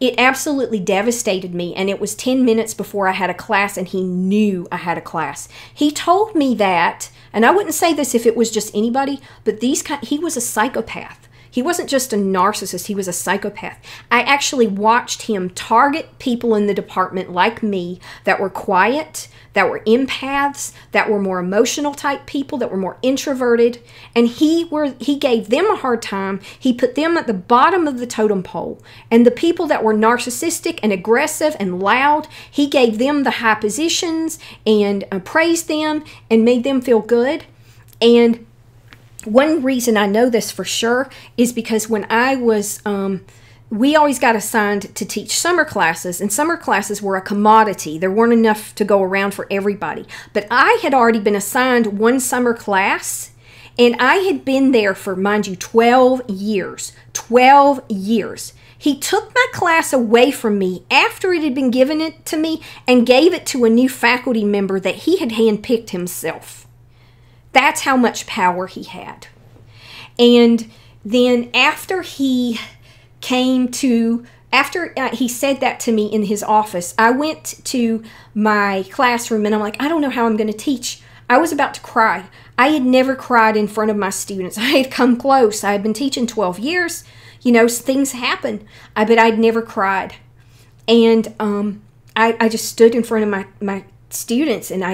It absolutely devastated me, and it was 10 minutes before I had a class, and he knew I had a class. He told me that. And I wouldn't say this if it was just anybody, but he was a psychopath. He wasn't just a narcissist. He was a psychopath. I actually watched him target people in the department like me that were quiet, that were empaths, that were more emotional type people, that were more introverted. And he gave them a hard time. He put them at the bottom of the totem pole. And the people that were narcissistic and aggressive and loud, he gave them the high positions and praised them and made them feel good. And one reason I know this for sure is because when I was, we always got assigned to teach summer classes, and summer classes were a commodity. There weren't enough to go around for everybody. But I had already been assigned one summer class, and I had been there for, mind you, 12 years. 12 years. He took my class away from me after it had been given it to me and gave it to a new faculty member that he had handpicked himself. That's how much power he had. And then after he came to, after he said that to me in his office, I went to my classroom and I'm like, I don't know how I'm going to teach. I was about to cry. I had never cried in front of my students. I had come close. I had been teaching 12 years. You know, things happen. But I'd never cried. And I just stood in front of my students, and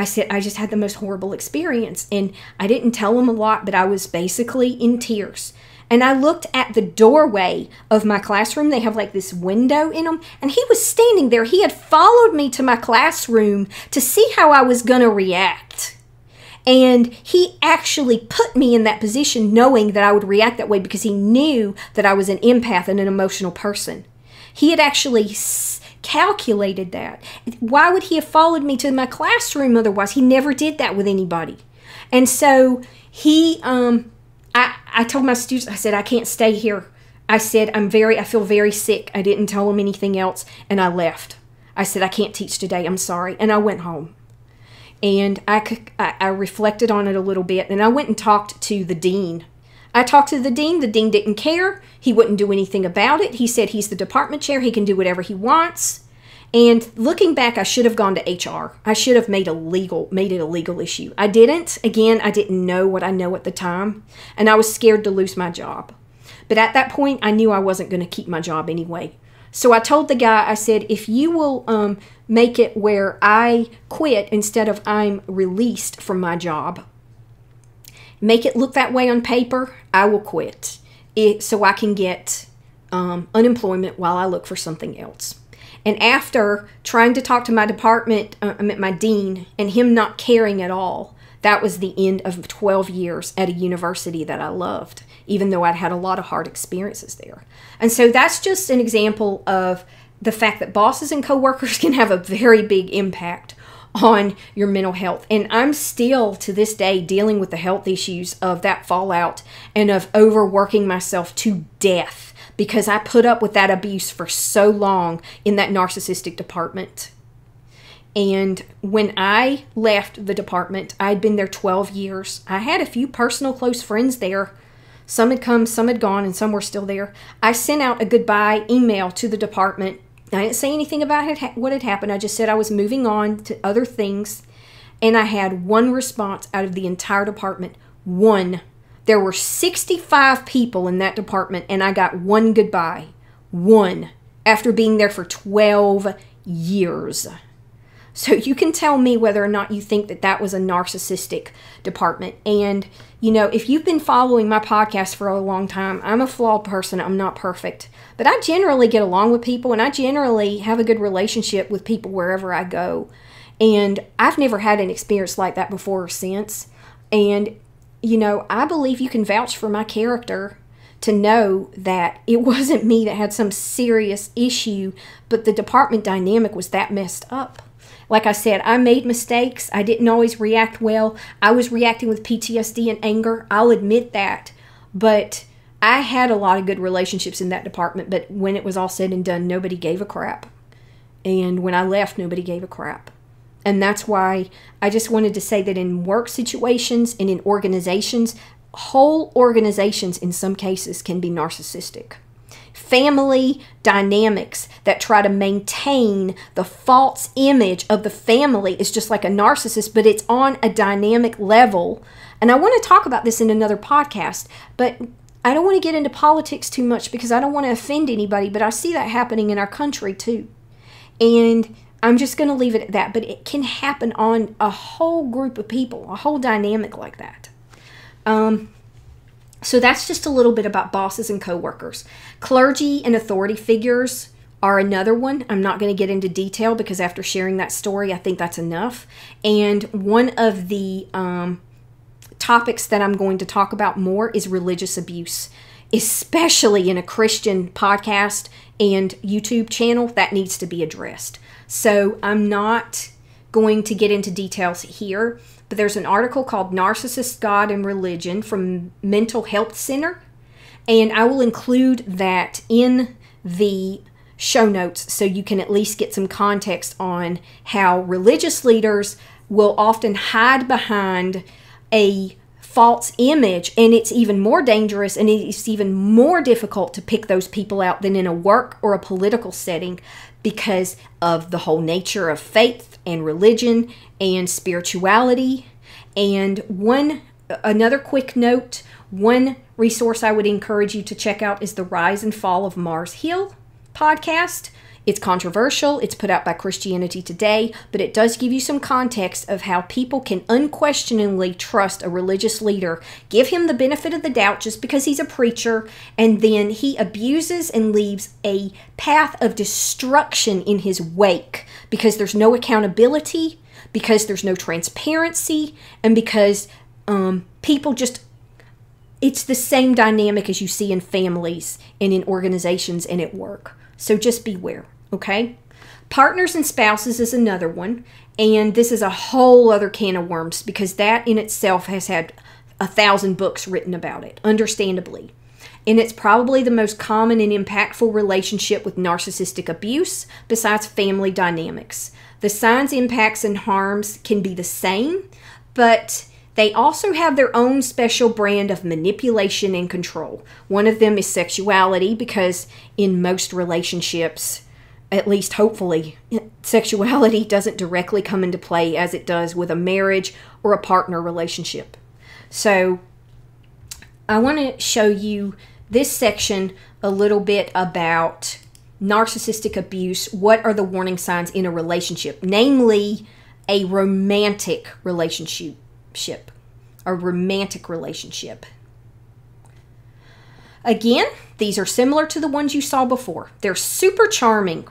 I said, I just had the most horrible experience, and I didn't tell them a lot, but I was basically in tears. And I looked at the doorway of my classroom. They have like this window in them, and he was standing there. He had followed me to my classroom to see how I was going to react. And he actually put me in that position knowing that I would react that way because he knew that I was an empath and an emotional person. He had actually calculated that. Why would he have followed me to my classroom otherwise? He never did that with anybody. And so he, I told my students, I said, I can't stay here. I said, I feel very sick. I didn't tell them anything else, and I left. I said, I can't teach today, I'm sorry. And I went home. And I reflected on it a little bit, and I went and talked to the dean. I talked to the dean. The dean didn't care. He wouldn't do anything about it. He said he's the department chair. He can do whatever he wants. And looking back, I should have gone to HR. I should have made it a legal issue. I didn't. Again, I didn't know what I know at the time, and I was scared to lose my job. But at that point, I knew I wasn't going to keep my job anyway. So I told the guy, I said, if you will make it where I quit instead of I'm released from my job, make it look that way on paper, I will quit so I can get unemployment while I look for something else. And after trying to talk to my department, my dean, and him not caring at all, that was the end of 12 years at a university that I loved, even though I'd had a lot of hard experiences there. And so that's just an example of the fact that bosses and coworkers can have a very big impact on your mental health. And I'm still to this day dealing with the health issues of that fallout and of overworking myself to death because I put up with that abuse for so long in that narcissistic department. And when I left the department, I'd been there 12 years. I had a few personal close friends there. Some had come, some had gone, and some were still there. I sent out a goodbye email to the department. I didn't say anything about what had happened. I just said I was moving on to other things. And I had one response out of the entire department. One. There were 65 people in that department, and I got one goodbye. One. After being there for 12 years. So you can tell me whether or not you think that that was a narcissistic department. And, you know, if you've been following my podcast for a long time, I'm a flawed person. I'm not perfect. But I generally get along with people, and I generally have a good relationship with people wherever I go. And I've never had an experience like that before or since. And, you know, I believe you can vouch for my character to know that it wasn't me that had some serious issue, but the department dynamic was that messed up. Like I said, I made mistakes. I didn't always react well. I was reacting with PTSD and anger. I'll admit that. But I had a lot of good relationships in that department. But when it was all said and done, nobody gave a crap. And when I left, nobody gave a crap. And that's why I just wanted to say that in work situations and in organizations, whole organizations in some cases can be narcissistic. Family dynamics that try to maintain the false image of the family is just like a narcissist, but it's on a dynamic level. And I want to talk about this in another podcast, but I don't want to get into politics too much because I don't want to offend anybody, but I see that happening in our country too. And I'm just going to leave it at that, but it can happen on a whole group of people, a whole dynamic like that. So that's just a little bit about bosses and coworkers. Clergy and authority figures are another one. I'm not going to get into detail because after sharing that story, I think that's enough. And one of the topics that I'm going to talk about more is religious abuse, especially in a Christian podcast and YouTube channel. That needs to be addressed. So I'm not going to get into details here. But there's an article called Narcissist, God, and Religion from Mental Health Center. And I will include that in the show notes so you can at least get some context on how religious leaders will often hide behind a false image. And it's even more dangerous and it's even more difficult to pick those people out than in a work or a political setting because of the whole nature of faith and religion and spirituality. And another quick note, one resource I would encourage you to check out is the Rise and Fall of Mars Hill podcast. It's controversial. It's put out by Christianity Today, but it does give you some context of how people can unquestioningly trust a religious leader, give him the benefit of the doubt just because he's a preacher, and then he abuses and leaves a path of destruction in his wake because there's no accountability, because there's no transparency, and because people just... It's the same dynamic as you see in families and in organizations and at work. So just beware, okay? Partners and spouses is another one. And this is a whole other can of worms because that in itself has had 1,000 books written about it, understandably. and it's probably the most common and impactful relationship with narcissistic abuse besides family dynamics. The signs, impacts, and harms can be the same, but they also have their own special brand of manipulation and control. One of them is sexuality, because in most relationships, at least hopefully, sexuality doesn't directly come into play as it does with a marriage or a partner relationship. So I want to show you this section a little bit about narcissistic abuse. What are the warning signs in a relationship, namely a romantic relationship? Again, these are similar to the ones you saw before. They're super charming.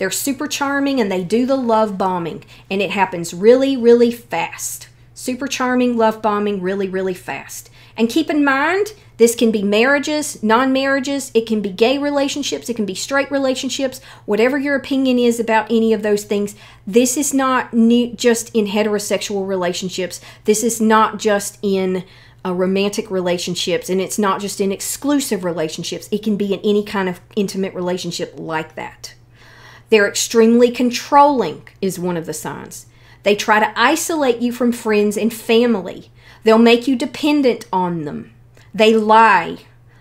And they do the love bombing, and it happens really, really fast. Super charming, love bombing, really, really fast. And keep in mind, this can be marriages, non-marriages, it can be gay relationships, it can be straight relationships, whatever your opinion is about any of those things. This is not just in heterosexual relationships. This is not just in romantic relationships, and it's not just in exclusive relationships. It can be in any kind of intimate relationship like that. They're extremely controlling is one of the signs. They try to isolate you from friends and family. They'll make you dependent on them. They lie.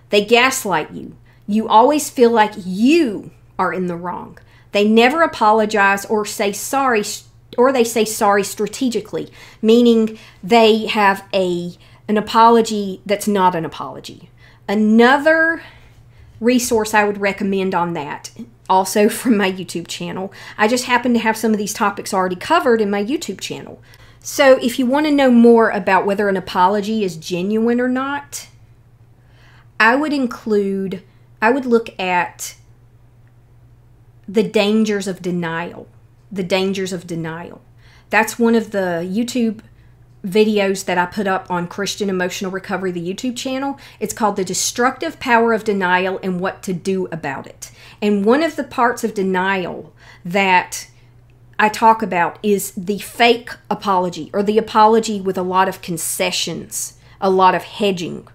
They gaslight you. You always feel like you are in the wrong. They never apologize or say sorry, or they say sorry strategically, meaning they have an apology that's not an apology. Another resource I would recommend on that, also from my YouTube channel. I just happen to have some of these topics already covered in my YouTube channel. So if you want to know more about whether an apology is genuine or not, I would look at the dangers of denial. That's one of the YouTube videos that I put up on Christian Emotional Recovery, the YouTube channel. It's called The Destructive Power of Denial and What to Do About It. And one of the parts of denial that I talk about is the fake apology, or the apology with a lot of concessions, a lot of hedging.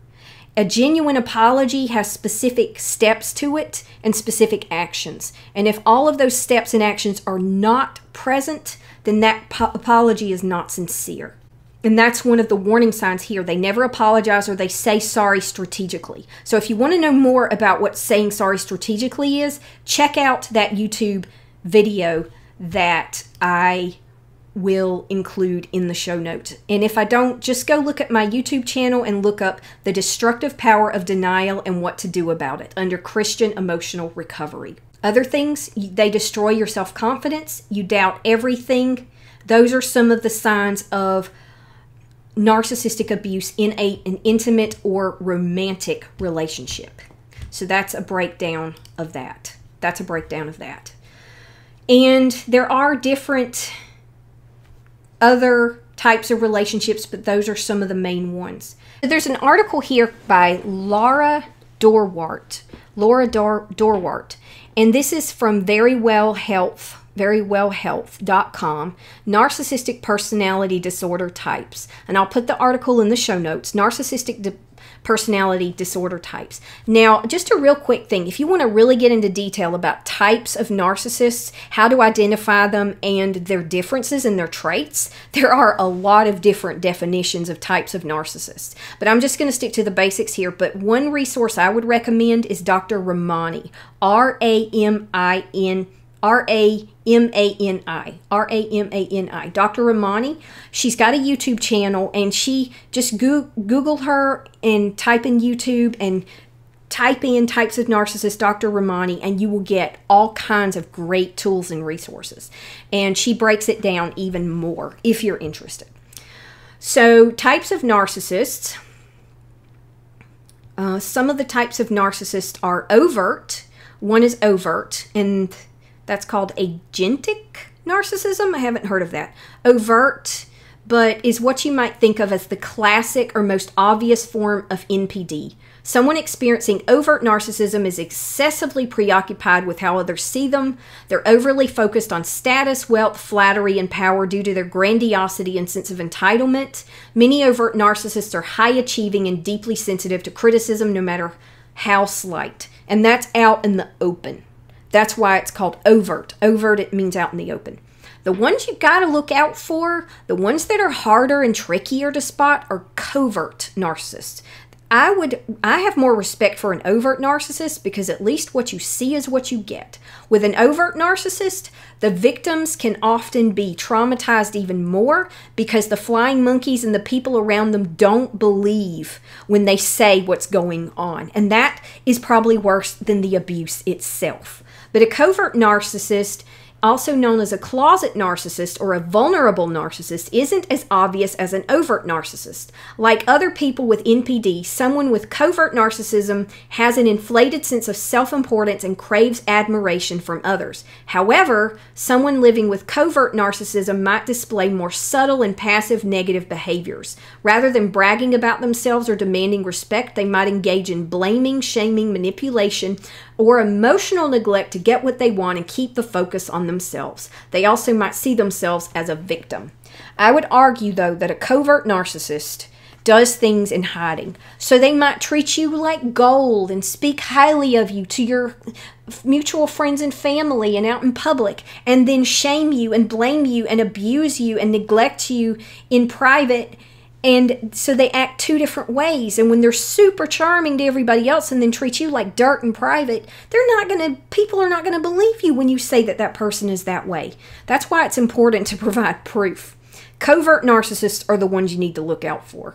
A genuine apology has specific steps to it and specific actions. And if all of those steps and actions are not present, then that apology is not sincere. And that's one of the warning signs here. They never apologize, or they say sorry strategically. So if you want to know more about what saying sorry strategically is, check out that YouTube video that I will include in the show notes. And if I don't, just go look at my YouTube channel and look up The Destructive Power of Denial and What to Do About It under Christian Emotional Recovery. Other things, they destroy your self-confidence. You doubt everything. Those are some of the signs of narcissistic abuse in an intimate or romantic relationship. So that's a breakdown of that. And there are different other types of relationships, but those are some of the main ones. There's an article here by Laura Dorwart. And this is from Very Well Health. VeryWellHealth.com, Narcissistic Personality Disorder Types. And I'll put the article in the show notes, Narcissistic Personality Disorder Types. Now, just a real quick thing. If you want to really get into detail about types of narcissists, how to identify them and their differences and their traits, there are a lot of different definitions of types of narcissists. But I'm just going to stick to the basics here. But one resource I would recommend is Dr. Ramani, R-A-M-A-N-I, Dr. Ramani. She's got a YouTube channel, and she just Google her and type in YouTube and type in types of narcissists, Dr. Ramani, and you will get all kinds of great tools and resources. And she breaks it down even more if you're interested. So types of narcissists, some of the types of narcissists are overt. One is overt, and that's called agentic narcissism. I haven't heard of that. Overt, but is what you might think of as the classic or most obvious form of NPD. Someone experiencing overt narcissism is excessively preoccupied with how others see them. They're overly focused on status, wealth, flattery, and power due to their grandiosity and sense of entitlement. Many overt narcissists are high achieving and deeply sensitive to criticism, no matter house light. And that's out in the open. That's why it's called overt. Overt, it means out in the open. The ones you've got to look out for, the ones that are harder and trickier to spot, are covert narcissists. I have more respect for an overt narcissist because at least what you see is what you get. With an overt narcissist, the victims can often be traumatized even more because the flying monkeys and the people around them don't believe when they say what's going on. And that is probably worse than the abuse itself. But a covert narcissist, also known as a closet narcissist or a vulnerable narcissist, isn't as obvious as an overt narcissist. Like other people with NPD, someone with covert narcissism has an inflated sense of self-importance and craves admiration from others. However, someone living with covert narcissism might display more subtle and passive negative behaviors. Rather than bragging about themselves or demanding respect, they might engage in blaming, shaming, manipulation, or emotional neglect to get what they want and keep the focus on themselves. They also might see themselves as a victim. I would argue, though, that a covert narcissist does things in hiding. So they might treat you like gold and speak highly of you to your mutual friends and family and out in public, and then shame you and blame you and abuse you and neglect you in private. And so they act two different ways. And when they're super charming to everybody else and then treat you like dirt in private, people are not going to believe you when you say that that person is that way. That's why it's important to provide proof. Covert narcissists are the ones you need to look out for.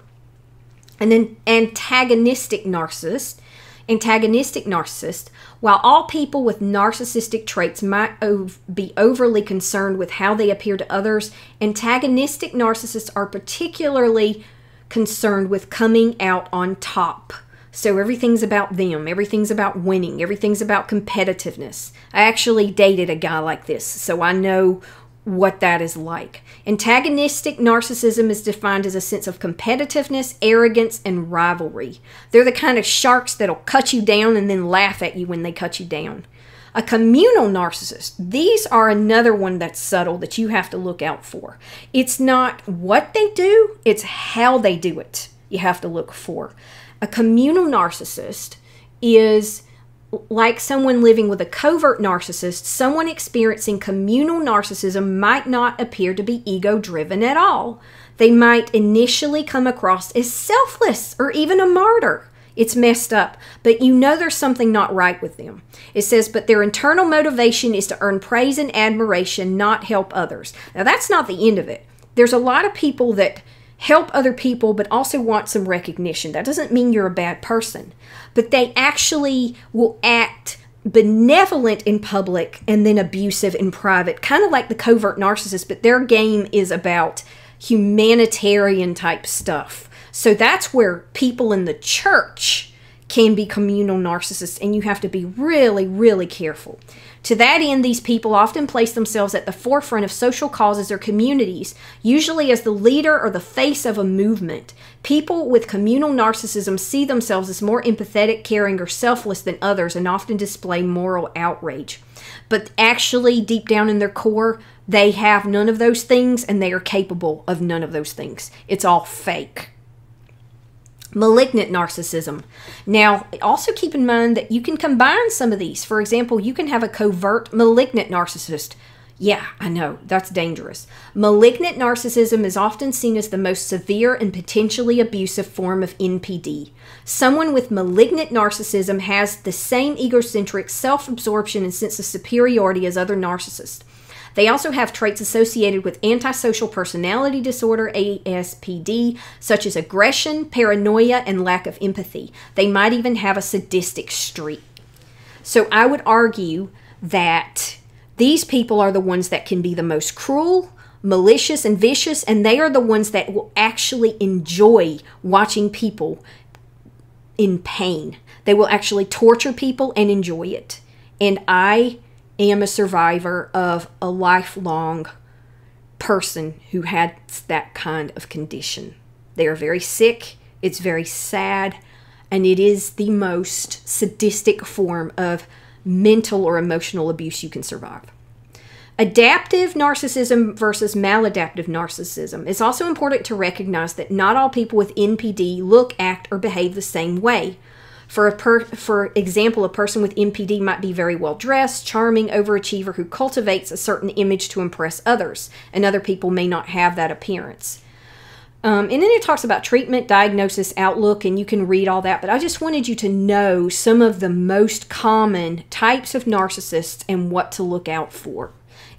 And then antagonistic narcissists. Antagonistic narcissists, while all people with narcissistic traits might be overly concerned with how they appear to others, antagonistic narcissists are particularly concerned with coming out on top. So everything's about them. Everything's about winning. Everything's about competitiveness. I actually dated a guy like this, so I know what that is like. Antagonistic narcissism is defined as a sense of competitiveness, arrogance, and rivalry. They're the kind of sharks that'll cut you down and then laugh at you when they cut you down. A communal narcissist. These are another one that's subtle that you have to look out for. It's not what they do, it's how they do it you have to look for. A communal narcissist is like someone living with a covert narcissist. Someone experiencing communal narcissism might not appear to be ego-driven at all. They might initially come across as selfless or even a martyr. It's messed up, but you know there's something not right with them. It says, but their internal motivation is to earn praise and admiration, not help others. Now, that's not the end of it. There's a lot of people that help other people, but also want some recognition. That doesn't mean you're a bad person, but they actually will act benevolent in public and then abusive in private, kind of like the covert narcissist, but their game is about humanitarian type stuff. So that's where people in the church can be communal narcissists, and you have to be really, really careful. To that end, these people often place themselves at the forefront of social causes or communities, usually as the leader or the face of a movement. People with communal narcissism see themselves as more empathetic, caring, or selfless than others, and often display moral outrage. But actually, deep down in their core, they have none of those things, and they are capable of none of those things. It's all fake. Malignant narcissism. Now, also keep in mind that you can combine some of these. For example, you can have a covert malignant narcissist. Yeah, I know, that's dangerous. Malignant narcissism is often seen as the most severe and potentially abusive form of NPD. Someone with malignant narcissism has the same egocentric self-absorption and sense of superiority as other narcissists. They also have traits associated with antisocial personality disorder, ASPD, such as aggression, paranoia, and lack of empathy. They might even have a sadistic streak. So I would argue that these people are the ones that can be the most cruel, malicious, and vicious, and they are the ones that will actually enjoy watching people in pain. They will actually torture people and enjoy it. And I am a survivor of a lifelong person who had that kind of condition. They are very sick, it's very sad, and it is the most sadistic form of mental or emotional abuse you can survive. Adaptive narcissism versus maladaptive narcissism. It's also important to recognize that not all people with NPD look, act, or behave the same way. For example, a person with MPD might be very well dressed, charming, overachiever who cultivates a certain image to impress others, and other people may not have that appearance. And then it talks about treatment, diagnosis, outlook, and you can read all that. But I just wanted you to know some of the most common types of narcissists and what to look out for.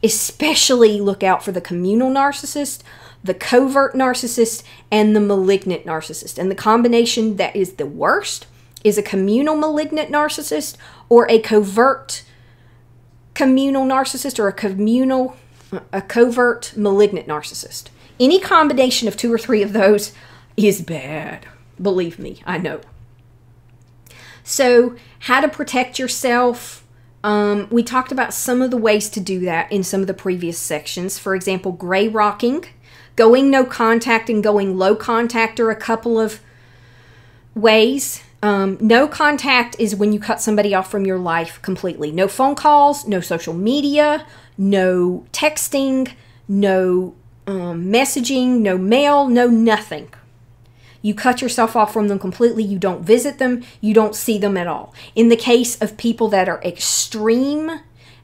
Especially look out for the communal narcissist, the covert narcissist, and the malignant narcissist. And the combination that is the worst is a communal malignant narcissist or a covert communal narcissist or a covert malignant narcissist. Any combination of two or three of those is bad. Believe me, I know. So how to protect yourself. We talked about some of the ways to do that in some of the previous sections. For example, gray rocking, going no contact and going low contact are a couple of ways. No contact is when you cut somebody off from your life completely. No phone calls, no social media, no texting, no messaging, no mail, no nothing. You cut yourself off from them completely. You don't visit them. You don't see them at all. In the case of people that are extreme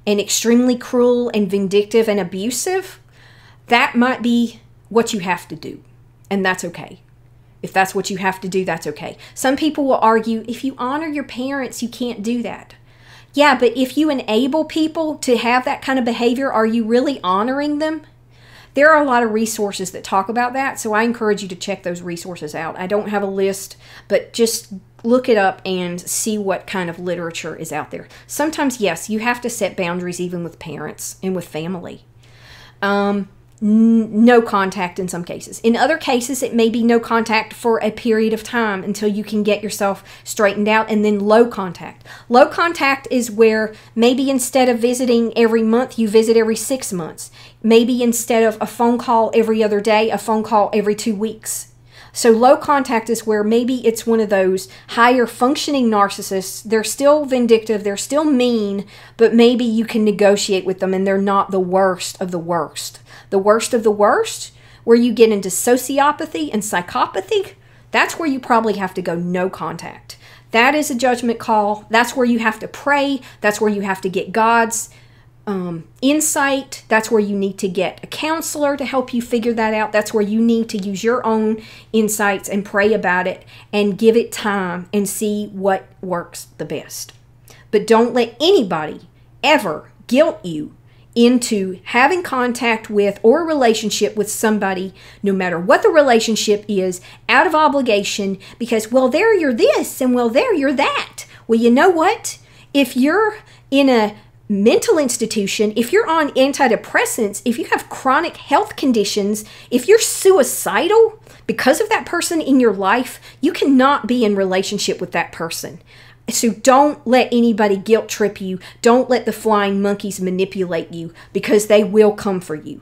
and extremely cruel and vindictive and abusive, that might be what you have to do. And that's okay. If that's what you have to do, that's okay. Some people will argue, if you honor your parents, you can't do that. Yeah, but if you enable people to have that kind of behavior, are you really honoring them? There are a lot of resources that talk about that, so I encourage you to check those resources out. I don't have a list, but just look it up and see what kind of literature is out there. Sometimes, yes, you have to set boundaries even with parents and with family. No contact in some cases. In other cases, it may be no contact for a period of time until you can get yourself straightened out, and then low contact. Low contact is where maybe instead of visiting every month, you visit every 6 months. Maybe instead of a phone call every other day, a phone call every 2 weeks. So low contact is where maybe it's one of those higher functioning narcissists. They're still vindictive, they're still mean, but maybe you can negotiate with them and they're not the worst of the worst. The worst of the worst, where you get into sociopathy and psychopathy, that's where you probably have to go no contact. That is a judgment call. That's where you have to pray. That's where you have to get God's insight. That's where you need to get a counselor to help you figure that out. That's where you need to use your own insights and pray about it and give it time and see what works the best. But don't let anybody ever guilt you into having contact with or a relationship with somebody, no matter what the relationship is, out of obligation because, well, there you're this and, well, there you're that. Well, you know what? If you're in a mental institution, if you're on antidepressants, if you have chronic health conditions, if you're suicidal because of that person in your life, you cannot be in relationship with that person. So don't let anybody guilt trip you. Don't let the flying monkeys manipulate you because they will come for you.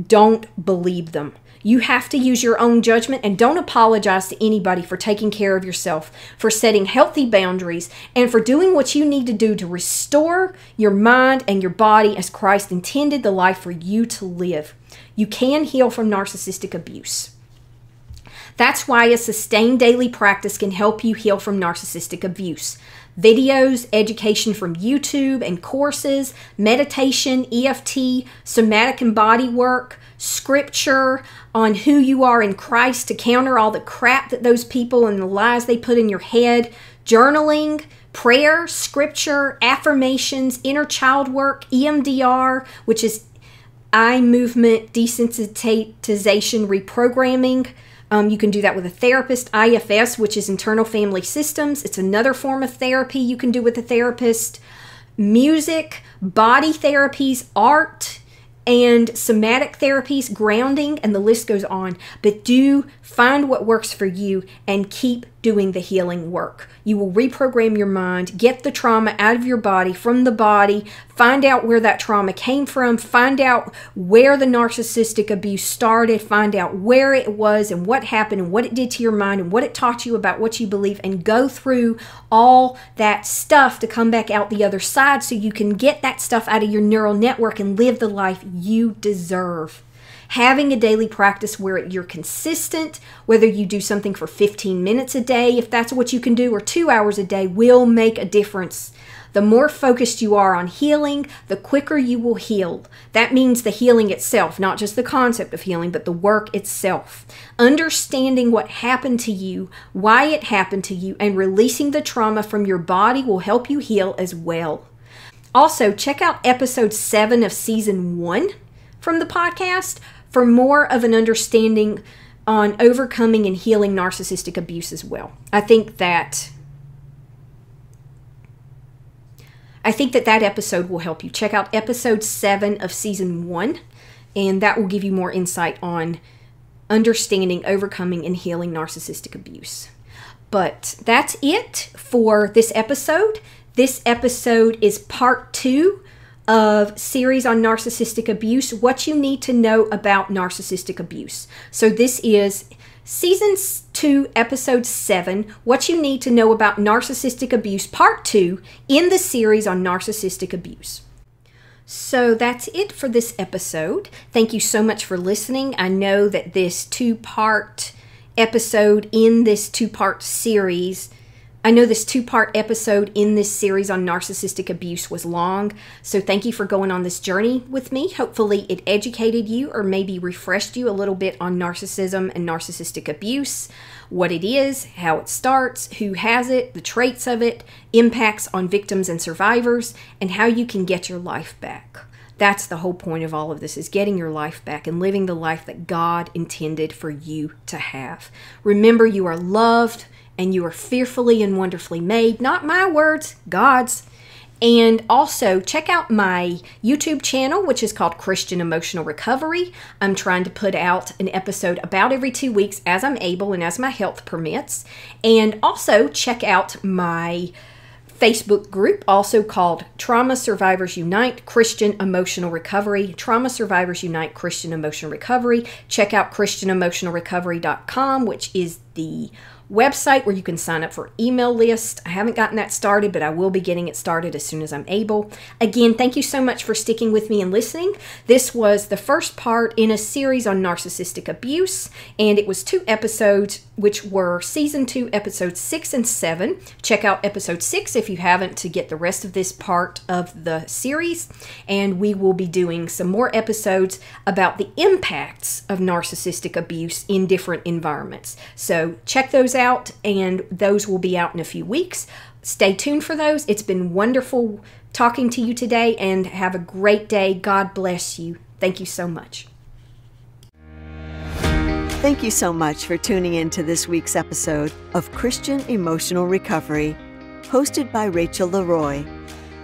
Don't believe them. You have to use your own judgment and don't apologize to anybody for taking care of yourself, for setting healthy boundaries, and for doing what you need to do to restore your mind and your body as Christ intended the life for you to live. You can heal from narcissistic abuse. That's why a sustained daily practice can help you heal from narcissistic abuse. Videos, education from YouTube and courses, meditation, EFT, somatic and body work, scripture on who you are in Christ to counter all the crap that those people and the lies they put in your head, journaling, prayer, scripture, affirmations, inner child work, EMDR, which is eye movement desensitization reprogramming. You can do that with a therapist. IFS, which is internal family systems. It's another form of therapy you can do with a therapist. Music, body therapies, art, and somatic therapies, grounding, and the list goes on. But do find what works for you and keep doing the healing work. You will reprogram your mind, get the trauma out of your body, from the body, find out where that trauma came from, find out where the narcissistic abuse started, find out where it was and what happened and what it did to your mind and what it taught you about what you believe, and go through all that stuff to come back out the other side so you can get that stuff out of your neural network and live the life you deserve. having a daily practice where you're consistent, whether you do something for 15 minutes a day, if that's what you can do, or 2 hours a day, will make a difference. The more focused you are on healing, the quicker you will heal. That means the healing itself, not just the concept of healing, but the work itself. Understanding what happened to you, why it happened to you, and releasing the trauma from your body will help you heal as well. Also, check out episode 7 of season 1 from the podcast for more of an understanding on overcoming and healing narcissistic abuse as well. I think that episode will help you. Check out episode 7 of season 1, and that will give you more insight on understanding, overcoming, and healing narcissistic abuse. But that's it for this episode. This episode is part 2 of series on narcissistic abuse, what you need to know about narcissistic abuse. So this is season 2, episode 7, what you need to know about narcissistic abuse, part 2 in the series on narcissistic abuse. So that's it for this episode. Thank you so much for listening. I know that this 2-part episode in this 2-part series, I know this 2-part episode in this series on narcissistic abuse was long, so thank you for going on this journey with me. Hopefully it educated you or maybe refreshed you a little bit on narcissism and narcissistic abuse, what it is, how it starts, who has it, the traits of it, impacts on victims and survivors, and how you can get your life back. That's the whole point of all of this, is getting your life back and living the life that God intended for you to have. Remember, you are loved, and you are fearfully and wonderfully made. Not my words, God's. And also, check out my YouTube channel, which is called Christian Emotional Recovery. I'm trying to put out an episode about every 2 weeks as I'm able and as my health permits. And also, check out my Facebook group, also called Trauma Survivors Unite Christian Emotional Recovery. Trauma Survivors Unite Christian Emotional Recovery. Check out ChristianEmotionalRecovery.com, which is the website where you can sign up for email list. I haven't gotten that started, but I will be getting it started as soon as I'm able. Again, thank you so much for sticking with me and listening. This was the first part in a series on narcissistic abuse, and it was 2 episodes, which were season 2, episodes 6 and 7. Check out episode 6 if you haven't to get the rest of this part of the series, and we will be doing some more episodes about the impacts of narcissistic abuse in different environments. So check those out, and those will be out in a few weeks. Stay tuned for those. It's been wonderful talking to you today, and have a great day. God bless you. Thank you so much. Thank you so much for tuning in to this week's episode of Christian Emotional Recovery, hosted by Rachel Leroy.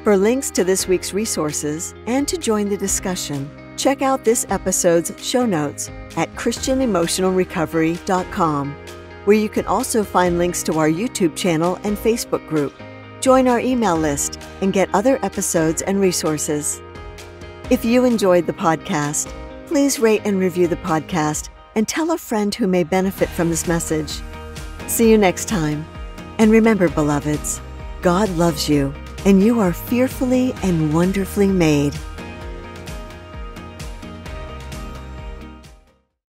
For links to this week's resources and to join the discussion, check out this episode's show notes at ChristianEmotionalRecovery.com. where you can also find links to our YouTube channel and Facebook group. Join our email list and get other episodes and resources. If you enjoyed the podcast, please rate and review the podcast and tell a friend who may benefit from this message. See you next time. And remember, beloveds, God loves you, and you are fearfully and wonderfully made.